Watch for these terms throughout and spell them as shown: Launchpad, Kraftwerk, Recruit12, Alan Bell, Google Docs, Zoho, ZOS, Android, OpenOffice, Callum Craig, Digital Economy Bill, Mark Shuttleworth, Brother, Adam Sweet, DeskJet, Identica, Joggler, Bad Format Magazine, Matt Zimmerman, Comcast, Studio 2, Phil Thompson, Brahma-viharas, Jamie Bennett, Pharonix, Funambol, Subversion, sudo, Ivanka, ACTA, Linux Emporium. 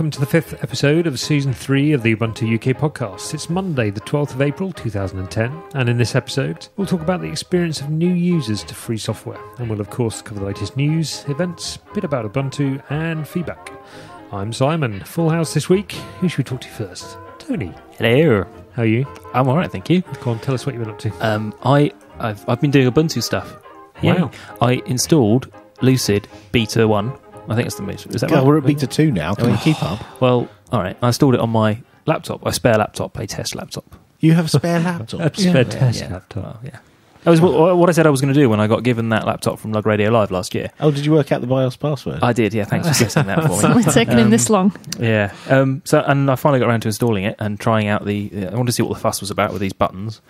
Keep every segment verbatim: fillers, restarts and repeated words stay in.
welcome to the fifth episode of Season three of the Ubuntu U K Podcast. It's Monday, the twelfth of April two thousand ten, and in this episode, we'll talk about the experience of new users to free software, and we'll of course cover the latest news, events, a bit about Ubuntu, and feedback. I'm Simon. Full house this week. Who should we talk to first? Tony. Hello. How are you? I'm alright, thank you. Go on, tell us what you've been up to. Um, I, I've, I've been doing Ubuntu stuff. Wow. Yeah. I installed Lucid Beta one. I think it's the most. Is that God, right? We're at beta two now. Can oh. we keep up? Well, all right. I installed it on my laptop, a spare laptop, a test laptop. You have a spare laptop? a spare yeah. test yeah. laptop. Yeah. That was what, what I said I was going to do when I got given that laptop from Lug Radio Live last year. Oh, did you work out the BIOS password? I did, yeah. Thanks for guessing that for me. It's taken um, in this long. Yeah. Um, so, and I finally got around to installing it and trying out the. Uh, I wanted to see what the fuss was about with these buttons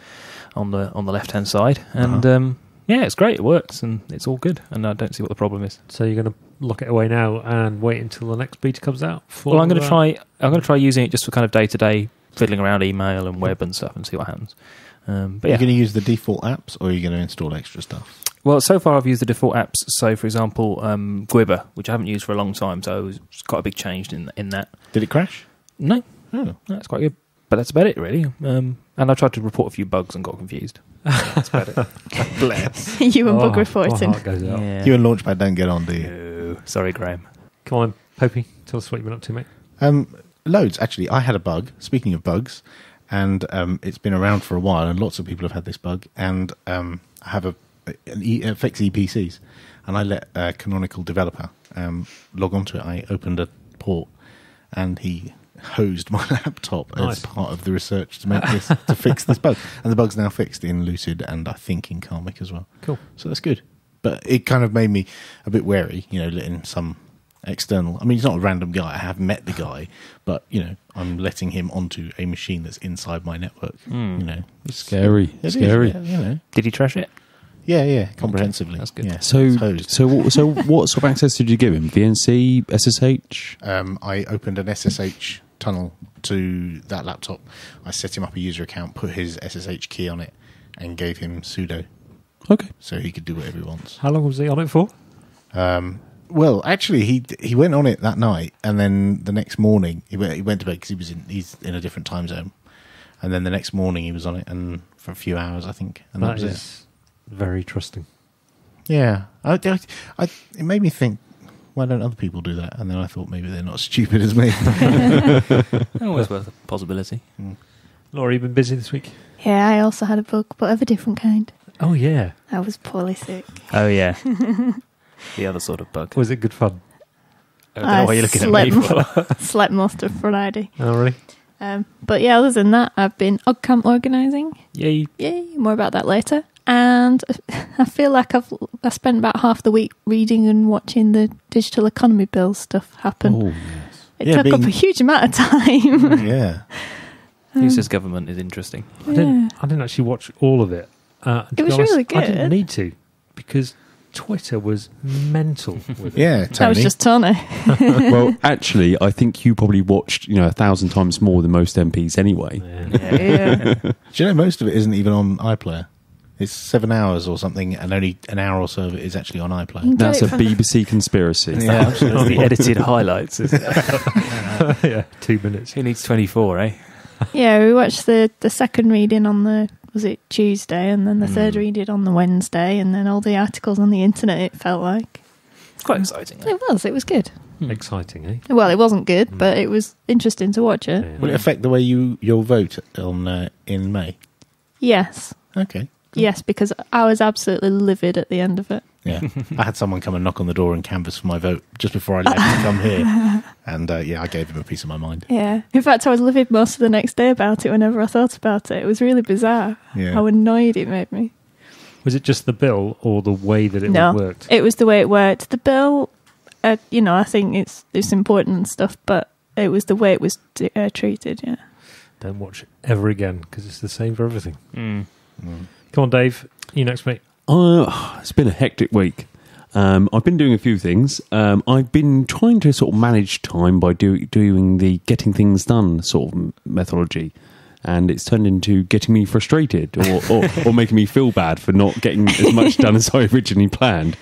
on the on the left hand side, and. Uh-huh. Um, Yeah, it's great. It works, and it's all good. And I don't see what the problem is. So you're going to lock it away now and wait until the next beta comes out. For well, I'm going to try. I'm going to try using it just for kind of day to day fiddling around email and web and stuff, and see what happens. Um, but yeah. Are you going to use the default apps, or are you going to install extra stuff? Well, so far I've used the default apps. So, for example, um, Gwibber, which I haven't used for a long time, so it's quite a big change in in that. Did it crash? No, oh, that's quite good. But that's about it, really. Um, and I tried to report a few bugs and got confused. That's about it. Bless. You and oh, bug reporting. Yeah. You and Launchpad don't get on, do you? No. Sorry, Graham. Come on, Popey. Tell us what you've been up to, mate. Um, loads, actually. I had a bug, speaking of bugs, and um, it's been around for a while, and lots of people have had this bug, and um, I have a, an e, uh, fix E P Cs, and I let a canonical developer um, log onto it. I opened a port, and he hosed my laptop nice. as part of the research to make this to fix this bug, and the bug's now fixed in Lucid and I think in Karmic as well. Cool, so that's good. But it kind of made me a bit wary, you know, letting some external. I mean, he's not a random guy. I have met the guy, but you know, I'm letting him onto a machine that's inside my network. Mm. You know, it's scary, it scary. Is, yeah, you know. Did he trash it? Yeah, yeah, comprehensively. That's good. Yeah, so, so, so, what sort of access did you give him? V N C, S S H? Um, I opened an S S H tunnel to that laptop. I set him up a user account, put his S S H key on it, and gave him sudo. Okay. So he could do whatever he wants. How long was he on it for? Um, well, actually, he he went on it that night, and then the next morning he went, he went to bed because he was in he's in a different time zone, and then the next morning he was on it and for a few hours, I think, and that, that was is it. Very trusting. Yeah, I, I, I it made me think. Why don't other people do that? And then I thought maybe they're not stupid as me. Always worth a possibility. Mm. Laura, you've been busy this week? Yeah, I also had a bug, but of a different kind. Oh, yeah. I was poorly sick. Oh, yeah. The other sort of bug. Was it good fun? I don't I know why you're looking at me for. Slept most of Friday. Oh, really? Um, but yeah, other than that, I've been OggCamp organising. Yay. Yay. More about that later. And I feel like I've I spent about half the week reading and watching the Digital Economy Bill stuff happen. Oh, yes. It yeah, took being, up a huge amount of time. Yeah. um, Who says government is interesting? Yeah. I, didn't, I didn't actually watch all of it. Uh, it was honest, really good. I didn't need to because Twitter was mental with it. Yeah, Tony. That was just Tony. Well, actually, I think you probably watched, you know, a thousand times more than most M Ps anyway. Yeah. Yeah. Yeah. Do you know most of it isn't even on iPlayer? It's seven hours or something, and only an hour or so of it is actually on iPlayer. That's a B B C conspiracy. Yeah, absolutely. The edited highlights. Isn't it? Yeah, two minutes. Who needs twenty-four, eh? Yeah, we watched the, the second reading on the, was it Tuesday, and then the mm. third reading on the Wednesday, and then all the articles on the internet, it felt like. It's quite exciting. Though. It was. It was good. Hmm. Exciting, eh? Well, it wasn't good, mm. but it was interesting to watch it. Yeah. Will it affect the way you you'll vote on uh, in May? Yes. Okay. Cool. Yes, because I was absolutely livid at the end of it. Yeah, I had someone come and knock on the door and canvass for my vote just before I left to come here. And uh, yeah, I gave him a piece of my mind. Yeah. In fact, I was livid most of the next day about it whenever I thought about it. It was really bizarre yeah. how annoyed it made me. Was it just the bill or the way that it no, worked? It was the way it worked. The bill, uh, you know, I think it's, it's important and stuff, but it was the way it was uh, treated, yeah. Don't watch it ever again because it's the same for everything. Mm. Mm. Come on, Dave. You next, mate. Uh, it's been a hectic week. Um, I've been doing a few things. Um, I've been trying to sort of manage time by do, doing the getting things done sort of methodology. And it's turned into getting me frustrated or, or, or making me feel bad for not getting as much done as I originally planned.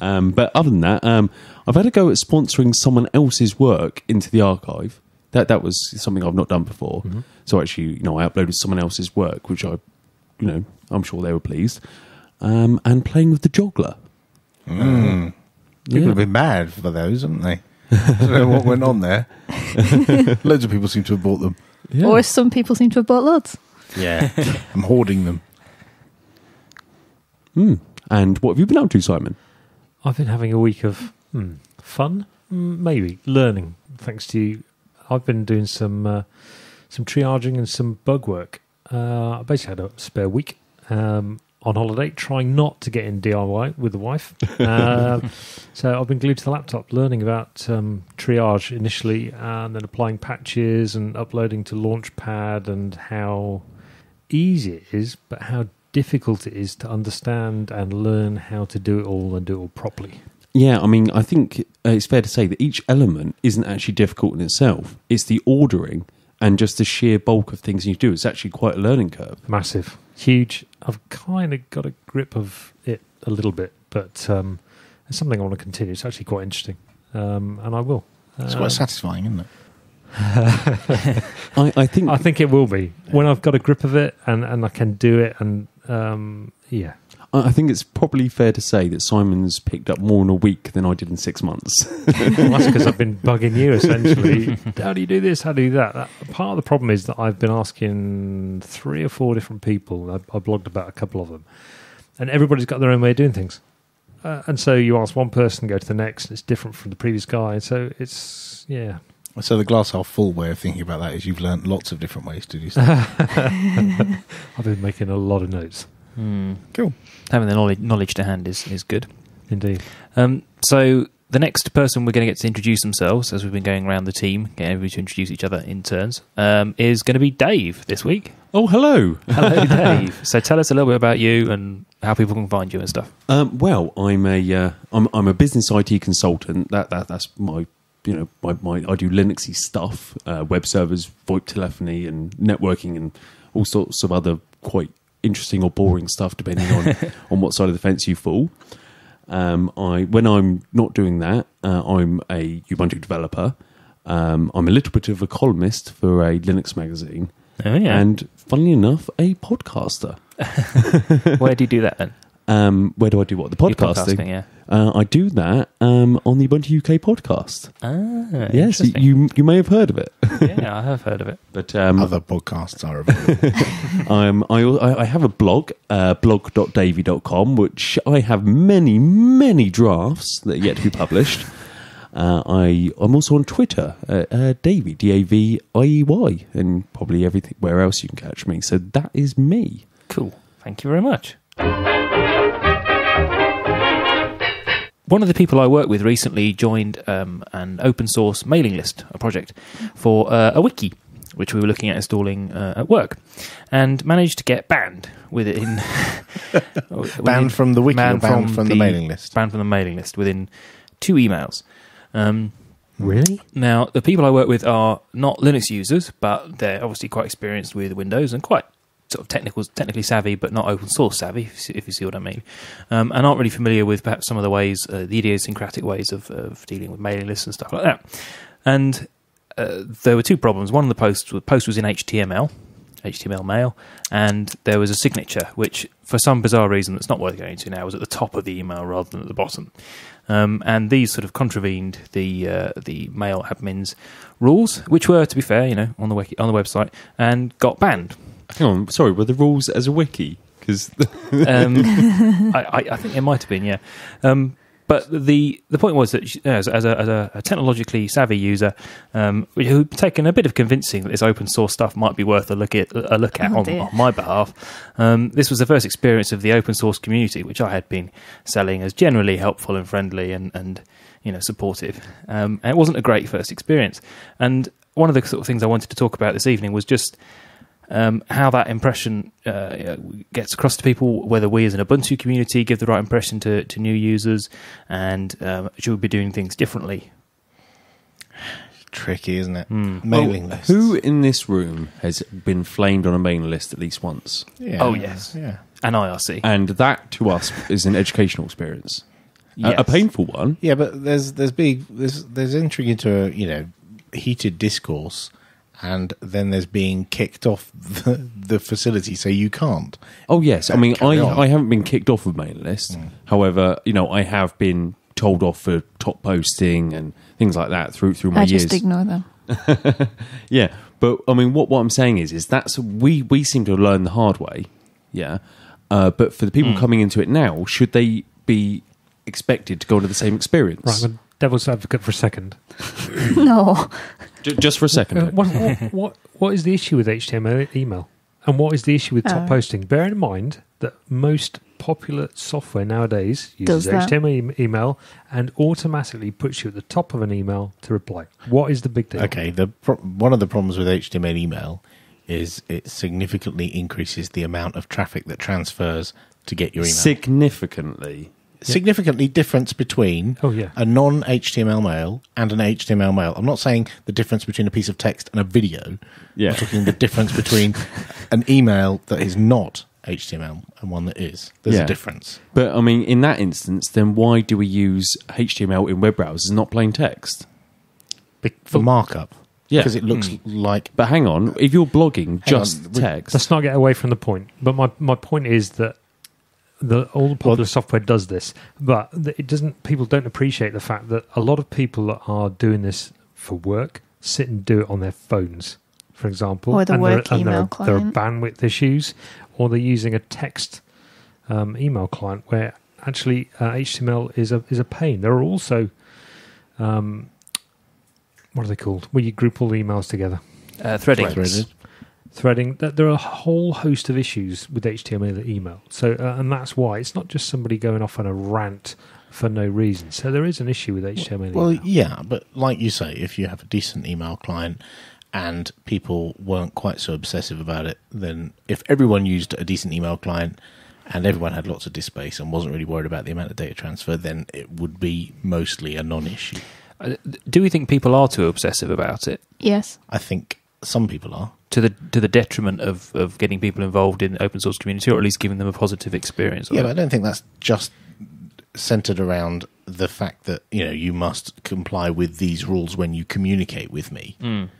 Um, but other than that, um, I've had a go at sponsoring someone else's work into the archive. That that was something I've not done before. Mm-hmm. So actually, you know, I uploaded someone else's work, which I, you know, I'm sure they were pleased. Um, and playing with the Joggler. Mm. Yeah. People have been mad for those, haven't they? I don't know what went on there. Loads of people seem to have bought them. Yeah. Or some people seem to have bought lots. Yeah. I'm hoarding them. Mm. And what have you been up to, Simon? I've been having a week of mm, fun, maybe, learning, thanks to you. I've been doing some uh, some triaging and some bug work. Uh, I basically had a spare week um, on holiday, trying not to get in D I Y with the wife. Uh, so I've been glued to the laptop, learning about um, triage initially, and then applying patches and uploading to Launchpad, and how easy it is, but how difficult it is to understand and learn how to do it all and do it all properly. Yeah, I mean, I think it's fair to say that each element isn't actually difficult in itself. It's the ordering and just the sheer bulk of things you do. It's actually quite a learning curve. Massive. Huge. I've kind of got a grip of it a little bit, but um, it's something I want to continue. It's actually quite interesting, um, and I will. It's quite um, satisfying, isn't it? I, I, think I think it will be. When I've got a grip of it and, and I can do it, and um, yeah. I think it's probably fair to say that Simon's picked up more in a week than I did in six months. Well, that's because I've been bugging you, essentially. How do you do this? How do you do that? that? Part of the problem is that I've been asking three or four different people. I, I blogged about a couple of them. And everybody's got their own way of doing things. Uh, and so you ask one person, go to the next, and it's different from the previous guy. So it's, yeah. So the glass half full way of thinking about that is you've learned lots of different ways to do stuff. I've been making a lot of notes. Mm. Cool. Having the knowledge, knowledge to hand is, is good. Indeed. Um, so the next person we're going to get to introduce themselves, as we've been going around the team, getting everybody to introduce each other in turns, um, is going to be Dave this week. Oh, hello. Hello, Dave. So tell us a little bit about you and how people can find you and stuff. Um, well, I'm a uh, I'm, I'm a business I T consultant. That that that's my you know my, my I do Linuxy stuff, uh, web servers, VoIP telephony, and networking, and all sorts of other quite interesting or boring stuff depending on on what side of the fence you fall. Um, I when I'm not doing that, uh, I'm a Ubuntu developer. Um, I'm a little bit of a columnist for a Linux magazine, oh, yeah. and funnily enough, a podcaster. Where do you do that then? Um, where do I do what? The podcasting. podcasting yeah. uh, I do that um, on the Ubuntu U K podcast. Ah, yes, you you may have heard of it. Yeah, I have heard of it. But um, other podcasts are available. um, I I have a blog, uh, blog dot davy dot com, which I have many many drafts that are yet to be published. uh, I I'm also on Twitter, uh, uh, Davy D A V I E Y, and probably everything where else you can catch me. So that is me. Cool. Thank you very much. One of the people I work with recently joined um, an open source mailing list, a project, for uh, a wiki, which we were looking at installing uh, at work, and managed to get banned within... banned from the wiki or banned from, from the, the mailing list? Banned from the mailing list within two emails. Um, really? Now, the people I work with are not Linux users, but they're obviously quite experienced with Windows and quite... sort of technical, technically savvy, but not open source savvy, if you see what I mean, um, and aren't really familiar with perhaps some of the ways, uh, the idiosyncratic ways of, of dealing with mailing lists and stuff like that. And uh, there were two problems. One of the posts, the post was in H T M L, H T M L mail, and there was a signature, which for some bizarre reason that's not worth going into now, was at the top of the email rather than at the bottom. Um, and these sort of contravened the uh, the mail admin's rules, which were, to be fair, you know, on the wiki, on the website, and got banned. Hang on, sorry, were the rules as a wiki? Because um, I, I think it might have been, yeah. Um, but the the point was that as, as, a, as a technologically savvy user, um, who'd taken a bit of convincing that this open source stuff might be worth a look at, a look at oh, on, on my behalf, um, this was the first experience of the open source community, which I had been selling as generally helpful and friendly and, and you know, supportive. Um, and it wasn't a great first experience. And one of the sort of things I wanted to talk about this evening was just... Um, how that impression uh, gets across to people, whether we as an Ubuntu community give the right impression to, to new users, and um, should we be doing things differently? Tricky, isn't it? Mm. Mailing well, lists. Who in this room has been flamed on a mailing list at least once? Yeah. Oh, yes. Yeah. An I R C. And that, to us, is an educational experience. yes. a, a painful one. Yeah, but there's there's big there's there's entering into a you know heated discourse, and then there's being kicked off the, the facility, so you can't. Oh yes, I mean I on. I haven't been kicked off of mailing list. Mm. However, you know I have been told off for top posting and things like that through through my I years. I just ignore them. Yeah, but I mean, what what I'm saying is, is that's we we seem to learn the hard way. Yeah, uh, but for the people mm. coming into it now, should they be expected to go into the same experience? Right, I'm a devil's advocate for a second. No, just for a second. Uh, what, what what what is the issue with H T M L email, and what is the issue with top uh, posting? Bear in mind that most popular software nowadays uses H T M L e email and automatically puts you at the top of an email to reply. What is the big deal? Okay, the pro one of the problems with H T M L email is it significantly increases the amount of traffic that transfers to get your email. Significantly? Significantly yeah. difference between oh, yeah. a non-H T M L mail and an H T M L mail. I'm not saying the difference between a piece of text and a video. Yeah. I'm talking the difference between an email that is not H T M L and one that is. There's yeah. a difference. But, I mean, in that instance, then why do we use H T M L in web browsers and not plain text? Be for but, markup. Yeah. Because it looks mm. like... But hang on, if you're blogging just on, text... Let's not get away from the point. But my, my point is that the all popular well, software does this, but it doesn't. People don't appreciate the fact that a lot of people that are doing this for work sit and do it on their phones, for example. Or the and work there, email and there, client. There are bandwidth issues... Or they're using a text um, email client where actually uh, H T M L is a is a pain. There are also um, what are they called? Where you group all the emails together. Uh, threading. Threading. Threading. There are a whole host of issues with H T M L email. So uh, and that's why it's not just somebody going off on a rant for no reason. So there is an issue with H T M L. Well, email. Yeah, but like you say, if you have a decent email client. And people weren't quite so obsessive about it, then if everyone used a decent email client and everyone had lots of disk space and wasn't really worried about the amount of data transfer, then it would be mostly a non-issue. Uh, do we think people are too obsessive about it? Yes. I think some people are. To the to the detriment of, of getting people involved in open source community, or at least giving them a positive experience. Yeah, but I don't think that's just centred around the fact that, you know, you must comply with these rules when you communicate with me. Mm.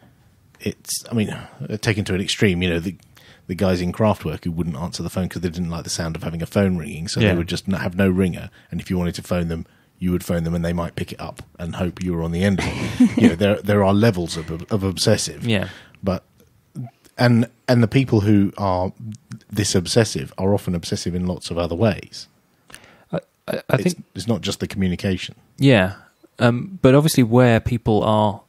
It's, I mean, taken to an extreme, you know, the the guys in Kraftwerk who wouldn't answer the phone because they didn't like the sound of having a phone ringing, so yeah. they would just not have no ringer. And if you wanted to phone them, you would phone them and they might pick it up and hope you were on the end of it. You know, there, there are levels of, of obsessive. Yeah. But, and, and the people who are this obsessive are often obsessive in lots of other ways. I, I, I it's, think it's not just the communication. Yeah. Um, but obviously where people are...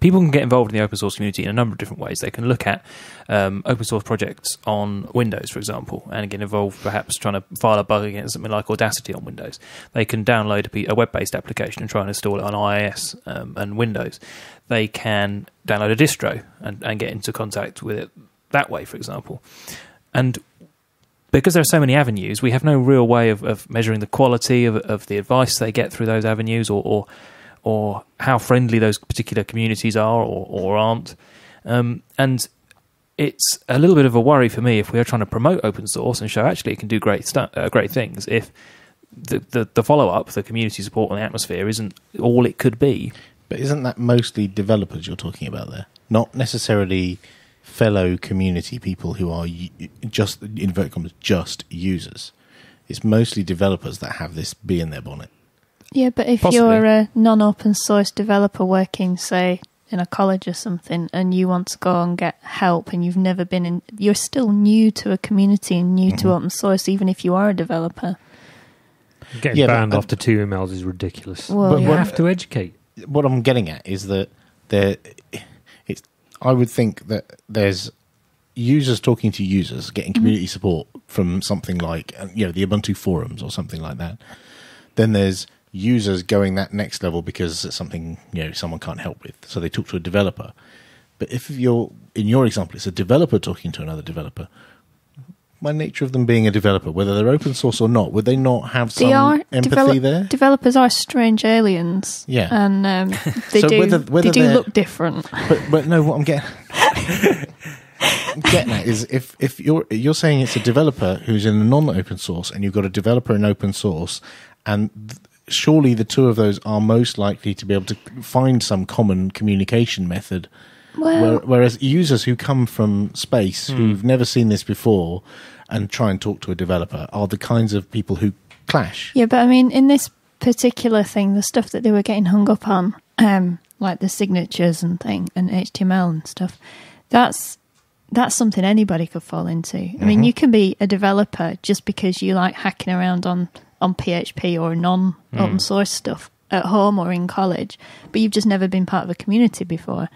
People can get involved in the open source community in a number of different ways. They can look at um, open source projects on Windows, for example, and get involved perhaps trying to file a bug against something like Audacity on Windows. They can download a, a web-based application and try and install it on iOS um, and Windows. They can download a distro and, and get into contact with it that way, for example. And because there are so many avenues, we have no real way of, of measuring the quality of, of the advice they get through those avenues or... or or how friendly those particular communities are or, or aren't. Um, and it's a little bit of a worry for me if we are trying to promote open source and show actually it can do great stu uh, great things if the, the, the follow-up, the community support and the atmosphere isn't all it could be. But isn't that mostly developers you're talking about there? Not necessarily fellow community people who are just, inverted commas, just users. It's mostly developers that have this bee in their bonnet. Yeah, but if Possibly. you're a non-open source developer working, say, in a college or something, and you want to go and get help and you've never been in... You're still new to a community and new mm-hmm. to open source, even if you are a developer. Getting yeah, banned but, uh, after two emails is ridiculous. Well, but you what, have to educate. What I'm getting at is that there, it's. I would think that there's users talking to users, getting community mm-hmm. support from something like, you know, the Ubuntu forums or something like that. Then there's... users going that next level because it's something you know someone can't help with, so they talk to a developer. But if you're in your example, it's a developer talking to another developer. By nature of them being a developer, whether they're open source or not, would they not have some they are empathy there? Developers are strange aliens, yeah, and um, they so do whether, whether they do look different. But, but no, what I'm getting I'm getting at is if if you're you're saying it's a developer who's in non-open source, and you've got a developer in open source, and th surely the two of those are most likely to be able to find some common communication method. Well, whereas users who come from space, mm. who've never seen this before, and try and talk to a developer, are the kinds of people who clash. Yeah, but I mean, in this particular thing, the stuff that they were getting hung up on, um, like the signatures and thing, and H T M L and stuff, that's that's something anybody could fall into. I mm-hmm. mean, you can be a developer just because you like hacking around on, on P H P or non-open mm. source stuff at home or in college, but you've just never been part of a community before.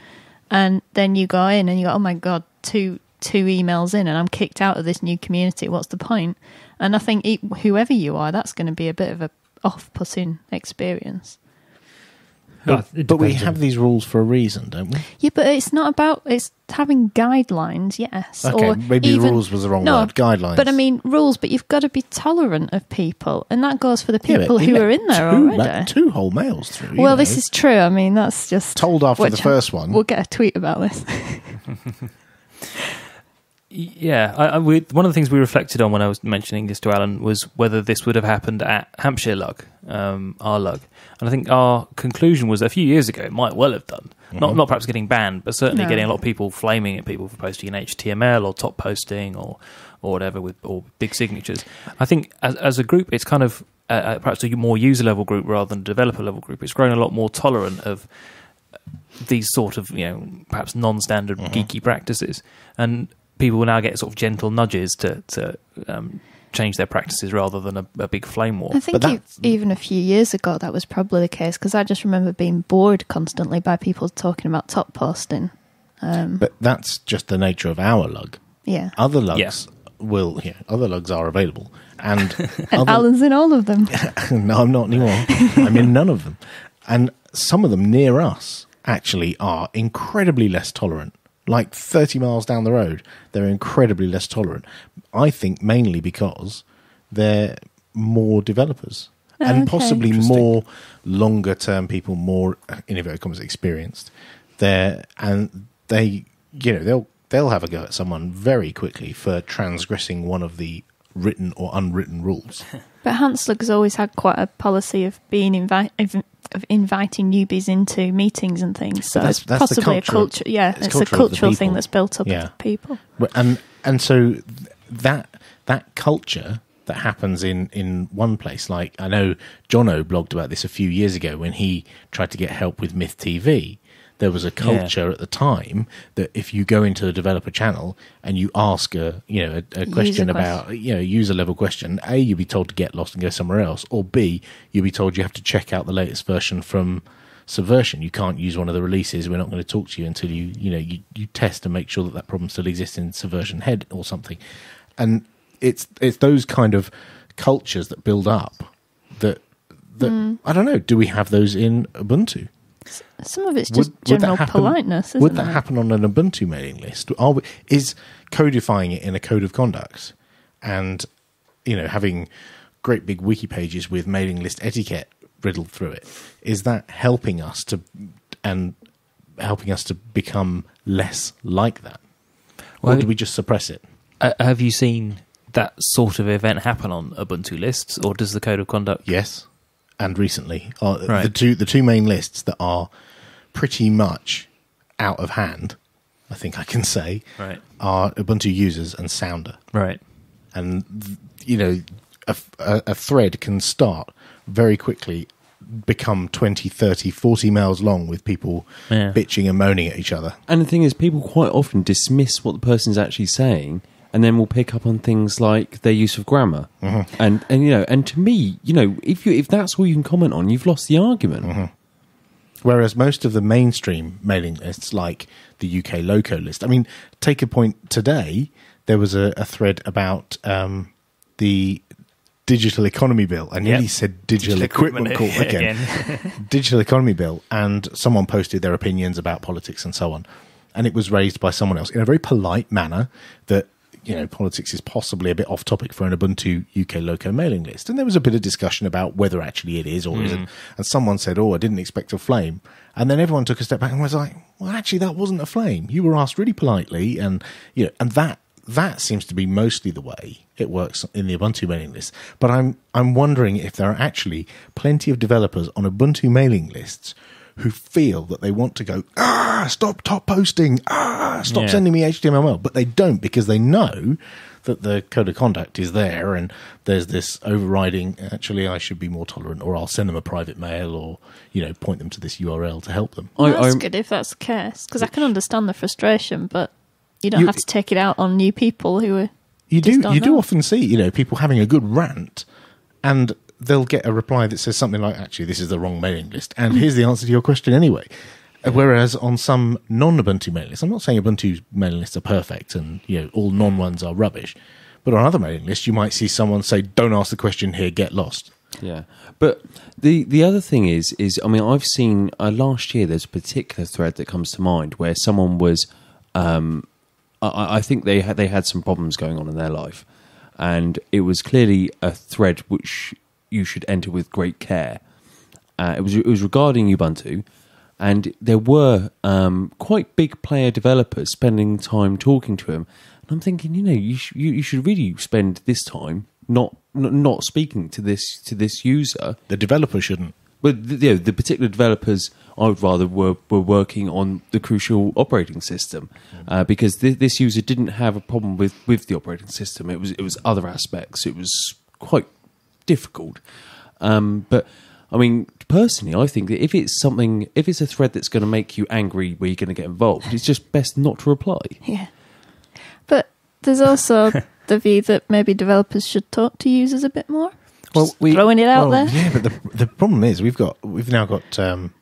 And then you go in and you go, oh my God, two two emails in and I'm kicked out of this new community. What's the point? And I think it, whoever you are, that's going to be a bit of a off-putting experience. But, but, but we have these rules for a reason, don't we? Yeah, but it's not about, it's having guidelines, yes. Okay, or maybe even, rules was the wrong no, word, guidelines. But I mean, rules, but you've got to be tolerant of people, and that goes for the people yeah, who are in there two, already. Like two whole mails through. Well, know. This is true, I mean, that's just... Told after the first one. We'll get a tweet about this. Yeah, I, I, we, one of the things we reflected on when I was mentioning this to Alan was whether this would have happened at Hampshire Lug, um, our Lug. And I think our conclusion was that a few years ago it might well have done. Mm-hmm. Not not perhaps getting banned, but certainly no. getting a lot of people flaming at people for posting in H T M L or top posting or or whatever, with or big signatures. I think as, as a group, it's kind of uh, perhaps a more user-level group rather than a developer-level group. It's grown a lot more tolerant of these sort of, you know, perhaps non-standard mm-hmm. geeky practices. And people will now get sort of gentle nudges to to um, change their practices rather than a, a big flame war. I think but e even a few years ago that was probably the case, because I just remember being bored constantly by people talking about top posting. Um, but that's just the nature of our Lug. Yeah. Other Lugs yeah. will. Yeah, other Lugs are available, and, and other, Alan's in all of them. No, I'm not anymore. I'm in none of them, and some of them near us actually are incredibly less tolerant. Like thirty miles down the road, they're incredibly less tolerant. I think mainly because they're more developers oh, and okay. possibly more longer-term people, more in inverted commas experienced. They're and they, you know, they'll they'll have a go at someone very quickly for transgressing one of the written or unwritten rules. But Hanslug's always had quite a policy of being invited. Of inviting newbies into meetings and things, so that's, it's that's possibly culture, a culture. Yeah, it's, it's culture a cultural thing that's built up yeah. of people. And and so that that culture that happens in in one place, like I know Jono blogged about this a few years ago when he tried to get help with Myth T V. There was a culture yeah. at the time that if you go into a developer channel and you ask a you know a, a question about question. you know user level question, A, you'll be told to get lost and go somewhere else, or B, you'll be told you have to check out the latest version from Subversion. You can't use one of the releases. We're not going to talk to you until you you know you, you test and make sure that that problem still exists in Subversion head or something. And it's it's those kind of cultures that build up that that mm. I don't know. Do we have those in Ubuntu? Some of it's just would, general would politeness, isn't it? Would that it? happen on an Ubuntu mailing list? Are we, is codifying it in a code of conduct and, you know, having great big wiki pages with mailing list etiquette riddled through it, is that helping us to and helping us to become less like that? Or well, do we just suppress it? Uh, have you seen that sort of event happen on Ubuntu lists, or does the code of conduct... Yes. And recently, uh, right. the two the two main lists that are pretty much out of hand, I think I can say, right. are Ubuntu Users and Sounder. Right, and you know, a, a, a thread can start very quickly, become twenty, thirty, forty mails long with people yeah. bitching and moaning at each other. And the thing is, people quite often dismiss what the person's actually saying. And then we'll pick up on things like their use of grammar, mm-hmm. and and you know, and to me, you know, if you if that's all you can comment on, you've lost the argument. Mm-hmm. Whereas most of the mainstream mailing lists, like the U K Loco list, I mean, take a point today. There was a, a thread about um, the Digital Economy Bill. I nearly yep. said Digital, Digital Equipment Corp again. again. Digital Economy Bill, and someone posted their opinions about politics and so on, and it was raised by someone else in a very polite manner that. You know, politics is possibly a bit off topic for an Ubuntu U K Loco mailing list. And there was a bit of discussion about whether actually it is or mm. isn't. And someone said, oh, I didn't expect a flame. And then everyone took a step back and was like, well, actually, that wasn't a flame. You were asked really politely. And, you know, and that that seems to be mostly the way it works in the Ubuntu mailing list. But I'm I'm wondering if there are actually plenty of developers on Ubuntu mailing lists who feel that they want to go, ah, stop top posting, ah, stop yeah. sending me H T M L, but they don't, because they know that the code of conduct is there and there's this overriding, actually, I should be more tolerant, or I'll send them a private mail, or, you know, point them to this U R L to help them. Well, that's I, good if that's the case, because I can understand the frustration, but you don't you, have to take it out on new people who are... You do, you do often see, you know, people having a good rant and... they'll get a reply that says something like, actually, this is the wrong mailing list, and here's the answer to your question anyway. Whereas on some non-Ubuntu mailing lists, I'm not saying Ubuntu mailing lists are perfect and, you know, all non-ones are rubbish, but on other mailing lists, you might see someone say, don't ask the question here, get lost. Yeah. But the, the other thing is, is I mean, I've seen, uh, last year, there's a particular thread that comes to mind where someone was, um, I, I think they had, they had some problems going on in their life, and it was clearly a thread which... you should enter with great care. Uh, it was it was regarding Ubuntu, and there were um, quite big player developers spending time talking to him. And I'm thinking, you know, you sh you, you should really spend this time not not speaking to this to this user. The developer shouldn't. But the, you know, the particular developers, I would rather were were working on the crucial operating system, uh, because th this user didn't have a problem with with the operating system. It was it was other aspects. It was quite difficult. Um, but I mean, personally, I think that if it's something, if it's a thread that's going to make you angry where you're going to get involved, it's just best not to reply. Yeah. But there's also the view that maybe developers should talk to users a bit more. Well, just we, throwing it out well, there. Yeah, but the, the problem is we've got, we've now got um,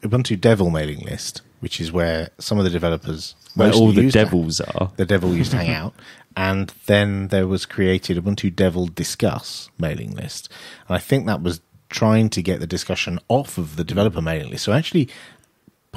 Ubuntu Devil mailing list, which is where some of the developers, where all the devils to, are. The devil used to hang out. And then there was created Ubuntu Devil Discuss mailing list. And I think that was trying to get the discussion off of the developer mailing list. So actually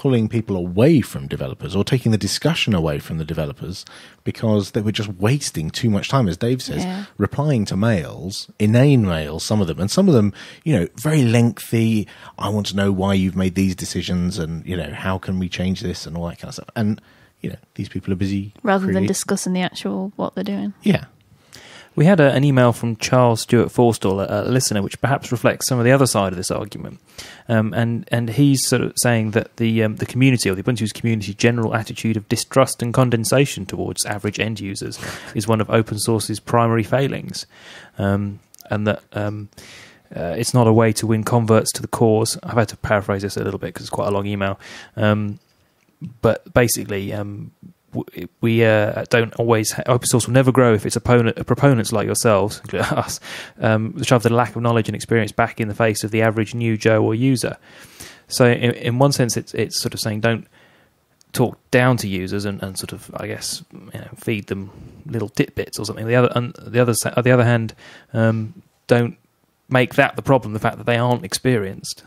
pulling people away from developers, or taking the discussion away from the developers, because they were just wasting too much time, as Dave says, yeah. replying to mails, inane mails, some of them. And some of them, you know, very lengthy. I want to know why you've made these decisions, and, you know, how can we change this, and all that kind of stuff. And... you know, these people are busy. Rather creating. than discussing the actual what they're doing. Yeah. We had a, an email from Charles Stewart Forstall, a, a listener, which perhaps reflects some of the other side of this argument. Um, and, and he's sort of saying that the, um, the community, or the Ubuntu's community, general attitude of distrust and condensation towards average end users is one of open source's primary failings. Um, and that... Um, Uh, it's not a way to win converts to the cause. I've had to paraphrase this a little bit because it's quite a long email. Um, but basically, um, w we uh, don't always... Ha open source will never grow if its opponent, proponents like yourselves, us, um, shove the lack of knowledge and experience back in the face of the average new Joe or user. So in, in one sense, it's, it's sort of saying don't talk down to users and, and sort of, I guess, you know, feed them little tidbits or something. The other, on the other, on the other hand, um, don't... make that the problem, the fact that they aren't experienced.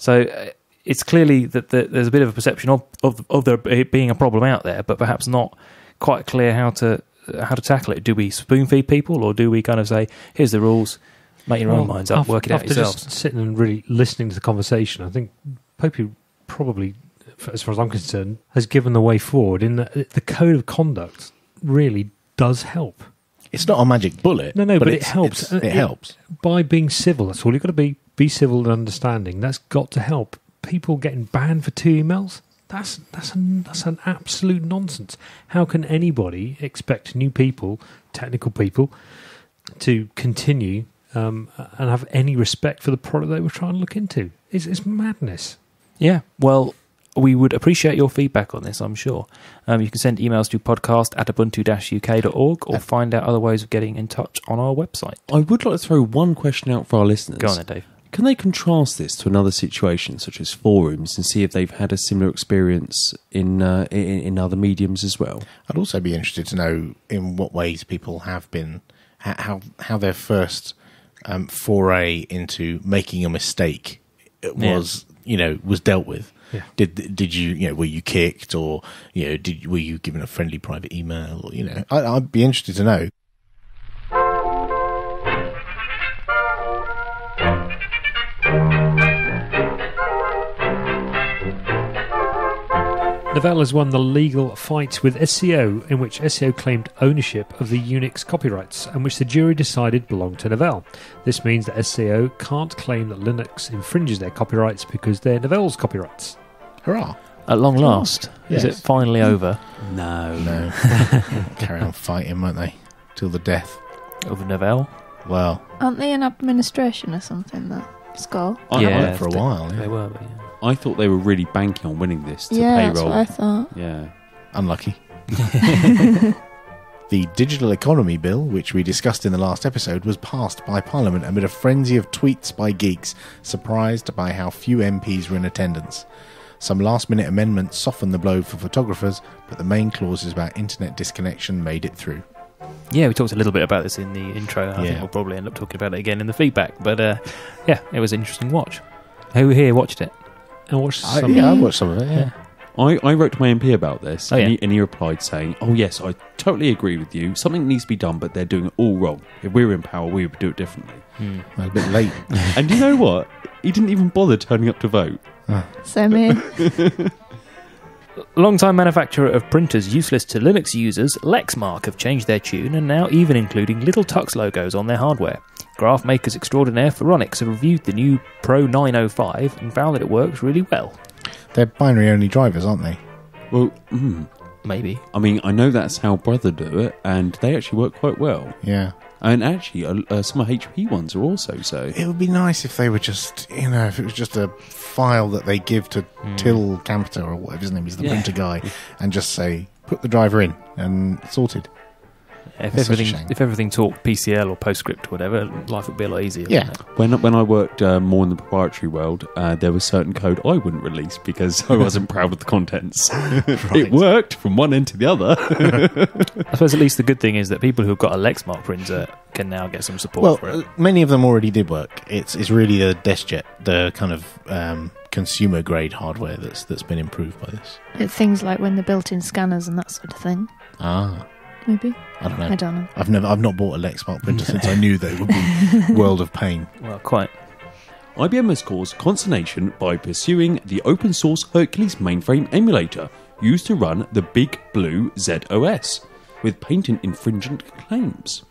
So uh, it's clearly that the, there's a bit of a perception of, of, of there being a problem out there, but perhaps not quite clear how to uh, how to tackle it. Do we spoon feed people, or do we kind of say, here's the rules, make your well, own minds up, after, work it out yourselves? Just sitting and really listening to the conversation, I think Popey probably, as far as I'm concerned, has given the way forward in that the code of conduct really does help. It's not a magic bullet. No, no, but, but it helps. It, it helps. By being civil, that's all. You've got to be, be civil and understanding. That's got to help. People getting banned for two emails, that's, that's, an, that's an absolute nonsense. How can anybody expect new people, technical people, to continue um, and have any respect for the product they were trying to look into? It's, it's madness. Yeah, well... we would appreciate your feedback on this, I'm sure. Um, you can send emails to podcast at ubuntu dash u k dot org, or find out other ways of getting in touch on our website. I would like to throw one question out for our listeners. Go on then, Dave. Can they contrast this to another situation, such as forums, and see if they've had a similar experience in, uh, in, in other mediums as well? I'd also be interested to know in what ways people have been, how, how their first um, foray into making a mistake was, yeah. you know, was dealt with. Yeah. Did did you you know were you kicked, or you know did were you given a friendly private email, or you know I, I'd be interested to know. Novell has won the legal fight with S E O, in which S E O claimed ownership of the Unix copyrights, and which the jury decided belonged to Novell. This means that S E O can't claim that Linux infringes their copyrights because they're Novell's copyrights. Hurrah! At long last. Yes. Is it finally over? No. No. Carry on fighting, won't they? Till the death. Of Novell? Well. Aren't they in administration or something, that Skull? I yeah, haven't for a while. They, yeah. they were, but yeah. I thought they were really banking on winning this to yeah, payroll. Yeah, that's what I thought. Yeah. Unlucky. The Digital Economy Bill, which we discussed in the last episode, was passed by Parliament amid a frenzy of tweets by geeks, surprised by how few M Ps were in attendance. Some last-minute amendments softened the blow for photographers, but the main clauses about internet disconnection made it through. Yeah, we talked a little bit about this in the intro. I yeah. think we'll probably end up talking about it again in the feedback. But, uh, yeah, it was an interesting watch. Who here watched it? I watched some I, yeah, of it. I watched some of it, yeah. I, I wrote to my M P about this, oh, and, yeah. he, and he replied saying, oh, yes, I totally agree with you. Something needs to be done, but they're doing it all wrong. If we were in power, we would do it differently. Mm. A bit late. And you know what? He didn't even bother turning up to vote. Ah. Semi. Long-time manufacturer of printers useless to Linux users, Lexmark have changed their tune and now even including little tux logos on their hardware. Graph makers extraordinaire Pharonix have reviewed the new Pro nine oh five and found that it works really well. They're binary-only drivers, aren't they? Well, mm, maybe. I mean, I know that's how Brother do it, and they actually work quite well. Yeah. And actually, uh, uh, some of H P ones are also so. It would be nice if they were just, you know, if it was just a file that they give to mm. Till Camper or whatever his name is, the yeah. printer guy, and just say, put the driver in, and sorted. If everything, if everything talked P C L or PostScript or whatever, life would be a lot easier. Yeah. When when I worked uh, more in the proprietary world, uh, there was certain code I wouldn't release because I wasn't proud of the contents. Right. It worked from one end to the other. I suppose at least the good thing is that people who've got a Lexmark printer can now get some support well, for it. Uh, many of them already did work. It's it's really the DeskJet, the kind of um, consumer grade hardware that's that's been improved by this. It, things like when the built-in scanners and that sort of thing. Ah. Maybe. I don't know. I don't know. I've never, I've not bought a Lexmark printer since I knew that it would be world of pain. Well, quite. I B M has caused consternation by pursuing the open source Hercules mainframe emulator used to run the Big Blue Z O S with patent infringement claims.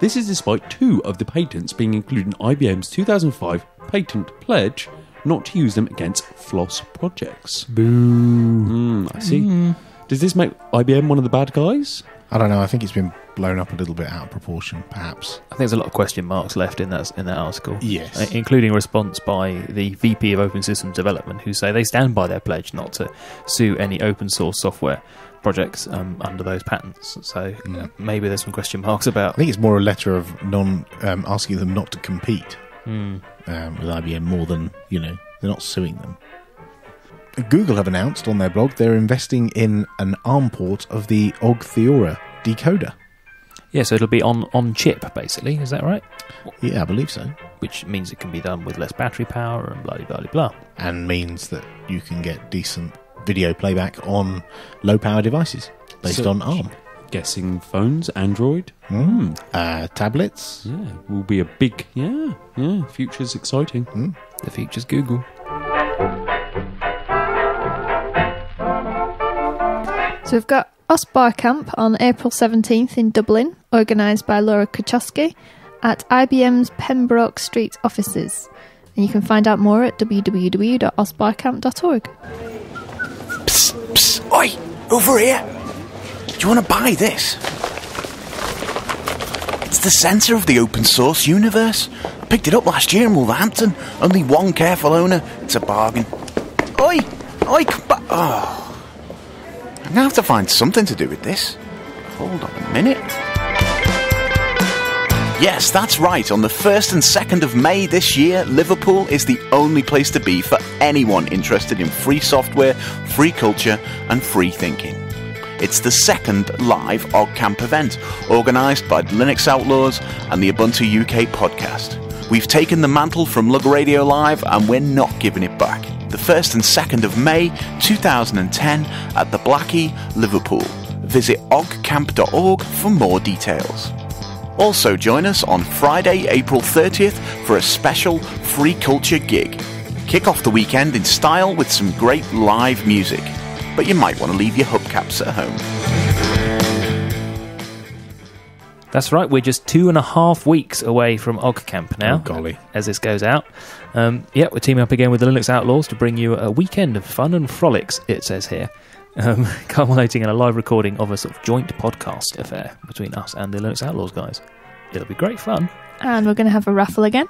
This is despite two of the patents being included in I B M's two thousand five patent pledge not to use them against floss projects. Boo. Mm, I see. Mm. Does this make I B M one of the bad guys? I don't know. I think it's been blown up a little bit out of proportion, perhaps. I think there's a lot of question marks left in that in that article. Yes. Uh, including a response by the V P of Open Systems Development, who say they stand by their pledge not to sue any open source software projects um, under those patents. So mm. uh, maybe there's some question marks about... I think it's more a letter of non um, asking them not to compete mm. um, with I B M more than, you know, they're not suing them. Google have announced on their blog they're investing in an ARM port of the OggTheora decoder. Yeah, so it'll be on, on chip, basically, is that right? Yeah, I believe so. Which means it can be done with less battery power and blah, blah, blah. And means that you can get decent video playback on low-power devices based so, on ARM. Guessing phones, Android. Mm. Uh, tablets. Yeah, will be a big... Yeah, yeah, future's exciting. Mm. The future's Google. So we've got OSBAR Camp on April seventeenth in Dublin, organised by Laura Kuchowski at I B M's Pembroke Street offices. And you can find out more at w w w dot osbarcamp dot org. Psst, psst, oi, over here. Do you want to buy this? It's the centre of the open source universe. Picked it up last year in Wolverhampton. Only one careful owner. It's a bargain. Oi, oi, come back. Oh. I now have to find something to do with this. Hold on a minute. Yes, that's right. On the first and second of May this year, Liverpool is the only place to be for anyone interested in free software, free culture and free thinking. It's the second live OggCamp event, organised by Linux Outlaws and the Ubuntu U K Podcast. We've taken the mantle from Lug Radio Live and we're not giving it back. The first and second of May two thousand ten at the Blackie, Liverpool. Visit oggcamp dot org for more details. Also join us on Friday, April thirtieth for a special free culture gig. Kick off the weekend in style with some great live music. but you might want to leave your hubcaps at home. That's right, we're just two and a half weeks away from OggCamp now, oh, golly. as this goes out. Um, yeah, we're teaming up again with the Linux Outlaws to bring you a weekend of fun and frolics, it says here. Um, culminating in a live recording of a sort of joint podcast affair between us and the Linux Outlaws guys. It'll be great fun. And we're going to have a raffle again.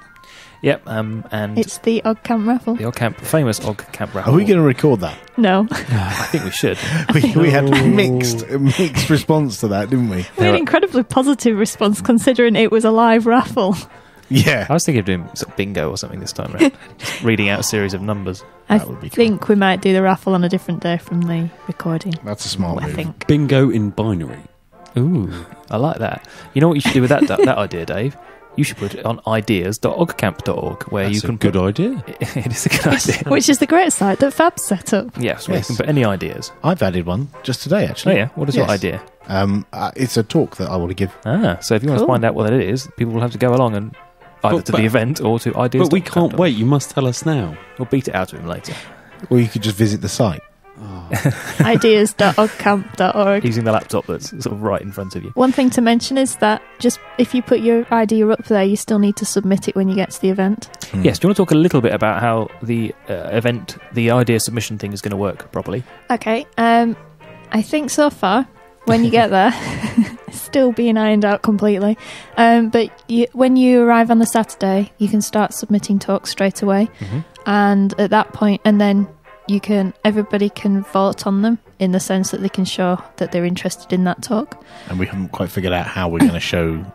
Yep, um, and it's the OggCamp raffle. The OggCamp, famous OggCamp raffle. Are we going to record that? No. I think we should. we, we had a mixed, mixed response to that, didn't we? We had an incredibly positive response considering it was a live raffle. Yeah. I was thinking of doing sort of bingo or something this time around. Just reading out a series of numbers. I that would be think cool. we might do the raffle on a different day from the recording. That's a smart move. I think. Bingo in binary. Ooh, I like that. You know what you should do with that that idea, Dave? You should put it on ideas dot ogg camp dot org where That's you can a good put, idea. It is a good which, idea. Which is the great site that Fab set up. Yes, where yes. you can put any ideas. I've added one just today, actually. Oh, yeah? What is yes. your idea? Um, uh, it's a talk that I want to give. Ah, so if you cool. want to find out what it is, people will have to go along and either but, to but, the event or to ideas. But we can't wait. You must tell us now. We'll beat it out of him later. Or you could just visit the site. Oh. ideas dot ogg camp dot org using the laptop that's sort of right in front of you. One thing to mention is that just if you put your idea up there, you still need to submit it when you get to the event. Mm. Yes, do you want to talk a little bit about how the uh, event, the idea submission thing is going to work properly? Okay, um, I think so far, when you get there, it's still being ironed out completely, um, but you, when you arrive on the Saturday, you can start submitting talks straight away, mm-hmm. and at that point, and then you can everybody can vote on them in the sense that they can show that they're interested in that talk. And we haven't quite figured out how we're going to show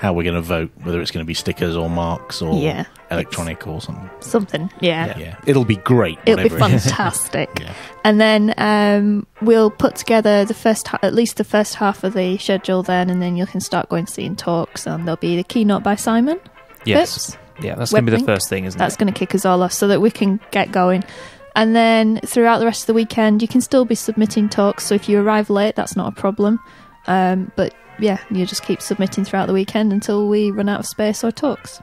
how we're going to vote, whether it's going to be stickers or marks or yeah, electronic or something. Something, yeah. yeah, yeah. It'll be great. It'll be fantastic. It yeah. And then um, we'll put together the first, ha at least the first half of the schedule. Then, and then you can start going to seeing talks, and there'll be the keynote by Simon. Yes, Phipps. yeah, that's going to be the first thing, isn't that's it? That's going to kick us all off so that we can get going. And then throughout the rest of the weekend, you can still be submitting talks. So if you arrive late, that's not a problem. Um, but yeah, you just keep submitting throughout the weekend until we run out of space or talks.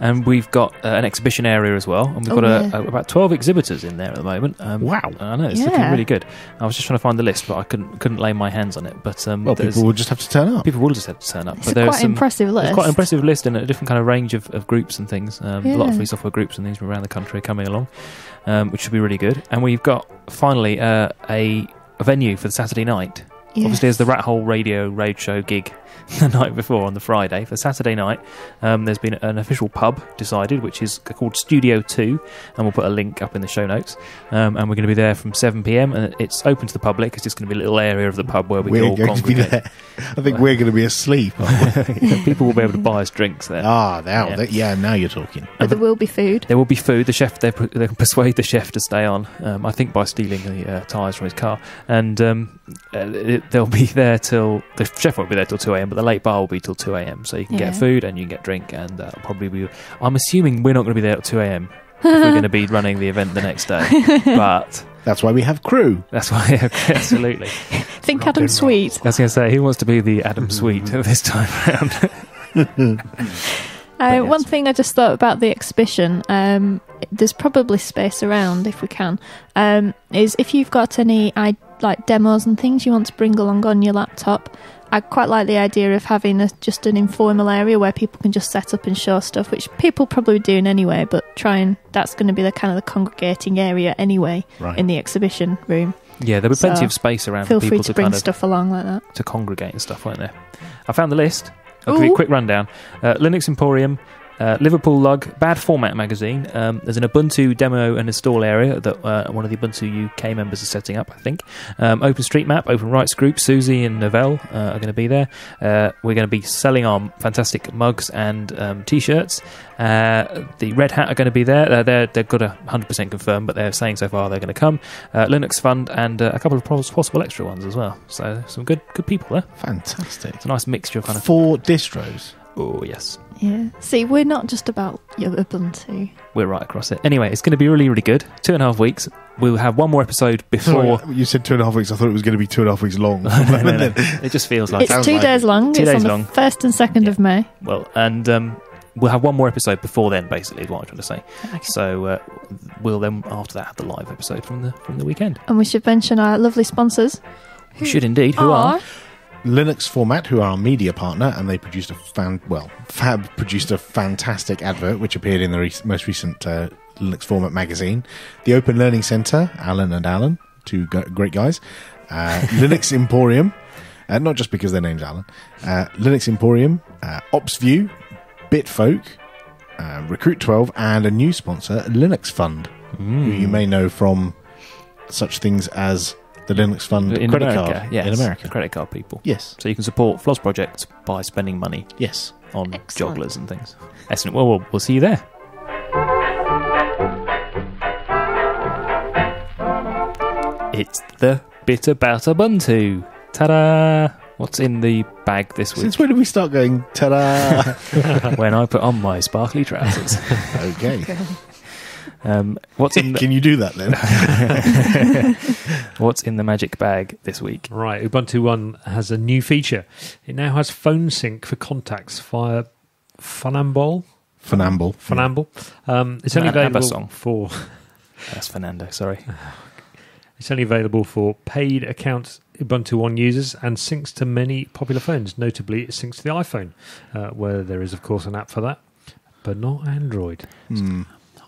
And we've got uh, an exhibition area as well. And we've oh, got a, yeah. a, about twelve exhibitors in there at the moment. Um, wow. I know, it's yeah. looking really good. I was just trying to find the list, but I couldn't couldn't lay my hands on it. But um, well, people will just have to turn up. People will just have to turn up. It's but a quite some, impressive list. It's quite an impressive list and a different kind of range of, of groups and things. Um, yeah. A lot of free software groups and things from around the country are coming along, um, which should be really good. And we've got, finally, uh, a, a venue for the Saturday night. Yes. Obviously, there's the Rat Hole Radio Roadshow gig the night before on the Friday. For Saturday night, um, there's been an official pub decided, which is called Studio two, and we'll put a link up in the show notes. Um, and we're going to be there from seven p m, and it's open to the public. It's just going to be a little area of the pub where we we're all going congregate. To be there. I think well, we're going to be asleep. People will be able to buy us drinks there. Ah, now, yeah, that, yeah now you're talking. But there will be food. There will be food. The chef, they can persuade the chef to stay on, um, I think by stealing the uh, tyres from his car. And um, it, they'll be there till, the chef won't be there till two a m, but the late bar will be till two a m, so you can yeah. get food and you can get drink, and that'll probably be, I'm assuming we're not going to be there at two a m if we're going to be running the event the next day, but that's why we have crew. That's why, yeah, absolutely. Think Adam Sweet. I was going to say, who wants to be the Adam Sweet this time around? Uh, yes. One thing I just thought about the exhibition, um, there's probably space around if we can, um, is if you've got any I, like demos and things you want to bring along on your laptop, I quite like the idea of having a, just an informal area where people can just set up and show stuff, which people probably were doing anyway, but trying, that's going to be the kind of the congregating area anyway right. in the exhibition room. Yeah, there'll be so plenty of space around for people free to, to bring kind of, stuff along like that. To congregate and stuff, weren't there? I found the list. I'll give you a quick rundown. Uh, Linux Emporium, uh, Liverpool Lug, Bad Format magazine. Um, there's an Ubuntu demo and install area that uh, one of the Ubuntu U K members is setting up, I think. Um, OpenStreetMap, Open Rights Group, Susie and Novell uh, are going to be there. Uh, we're going to be selling our fantastic mugs and um, T-shirts. Uh, the Red Hat are going to be there. They're, they're, they've got a one hundred percent confirmed, but they're saying so far they're going to come. Uh, Linux Fund and uh, a couple of possible extra ones as well. So some good good people there. Fantastic. It's a nice mixture of kind of four distros. Oh, yes. Yeah. See, we're not just about your Ubuntu. We're right across it. Anyway, it's going to be really, really good. Two and a half weeks. We'll have one more episode before... Sorry, you said two and a half weeks. I thought it was going to be two and a half weeks long. no, no, no. It just feels like... It's two like days long. Two it's days on long. the first and second yeah. of May. Well, and... Um, we'll have one more episode before then, basically, is what I'm trying to say. Okay. So uh, we'll then, after that, have the live episode from the from the weekend. And we should mention our lovely sponsors. We should indeed. Who are? Linux Format, who are our media partner, and they produced a fan. Well, Fab produced a fantastic advert which appeared in the re most recent uh, Linux Format magazine. The Open Learning Centre, Alan and Alan, two great guys. Uh, Linux Emporium, uh, not just because their name's Alan. Uh, Linux Emporium, uh, OpsView, BitFolk, uh, Recruit twelve, and a new sponsor, Linux Fund, mm. who you may know from such things as the Linux Fund in credit America, card yes. in America. Credit card people. Yes. So you can support Floss projects by spending money. Yes. On Excellent. Jogglers and things. Excellent. Well, well, we'll see you there. It's the bit about Ubuntu. Ta-da! What's in the bag this week? Since when did we start going, ta-da? When I put on my sparkly trousers. Okay. Okay. Um, what's in the Can you do that then? What's in the magic bag this week? Right, Ubuntu one has a new feature. It now has phone sync for contacts via Funambol. Funambol. Funambol. Yeah. Um, it's only An available song. for. That's Fernando. Sorry. It's only available for paid account Ubuntu one users and syncs to many popular phones. Notably, it syncs to the iPhone, uh, where there is, of course, an app for that, but not Android. Mm.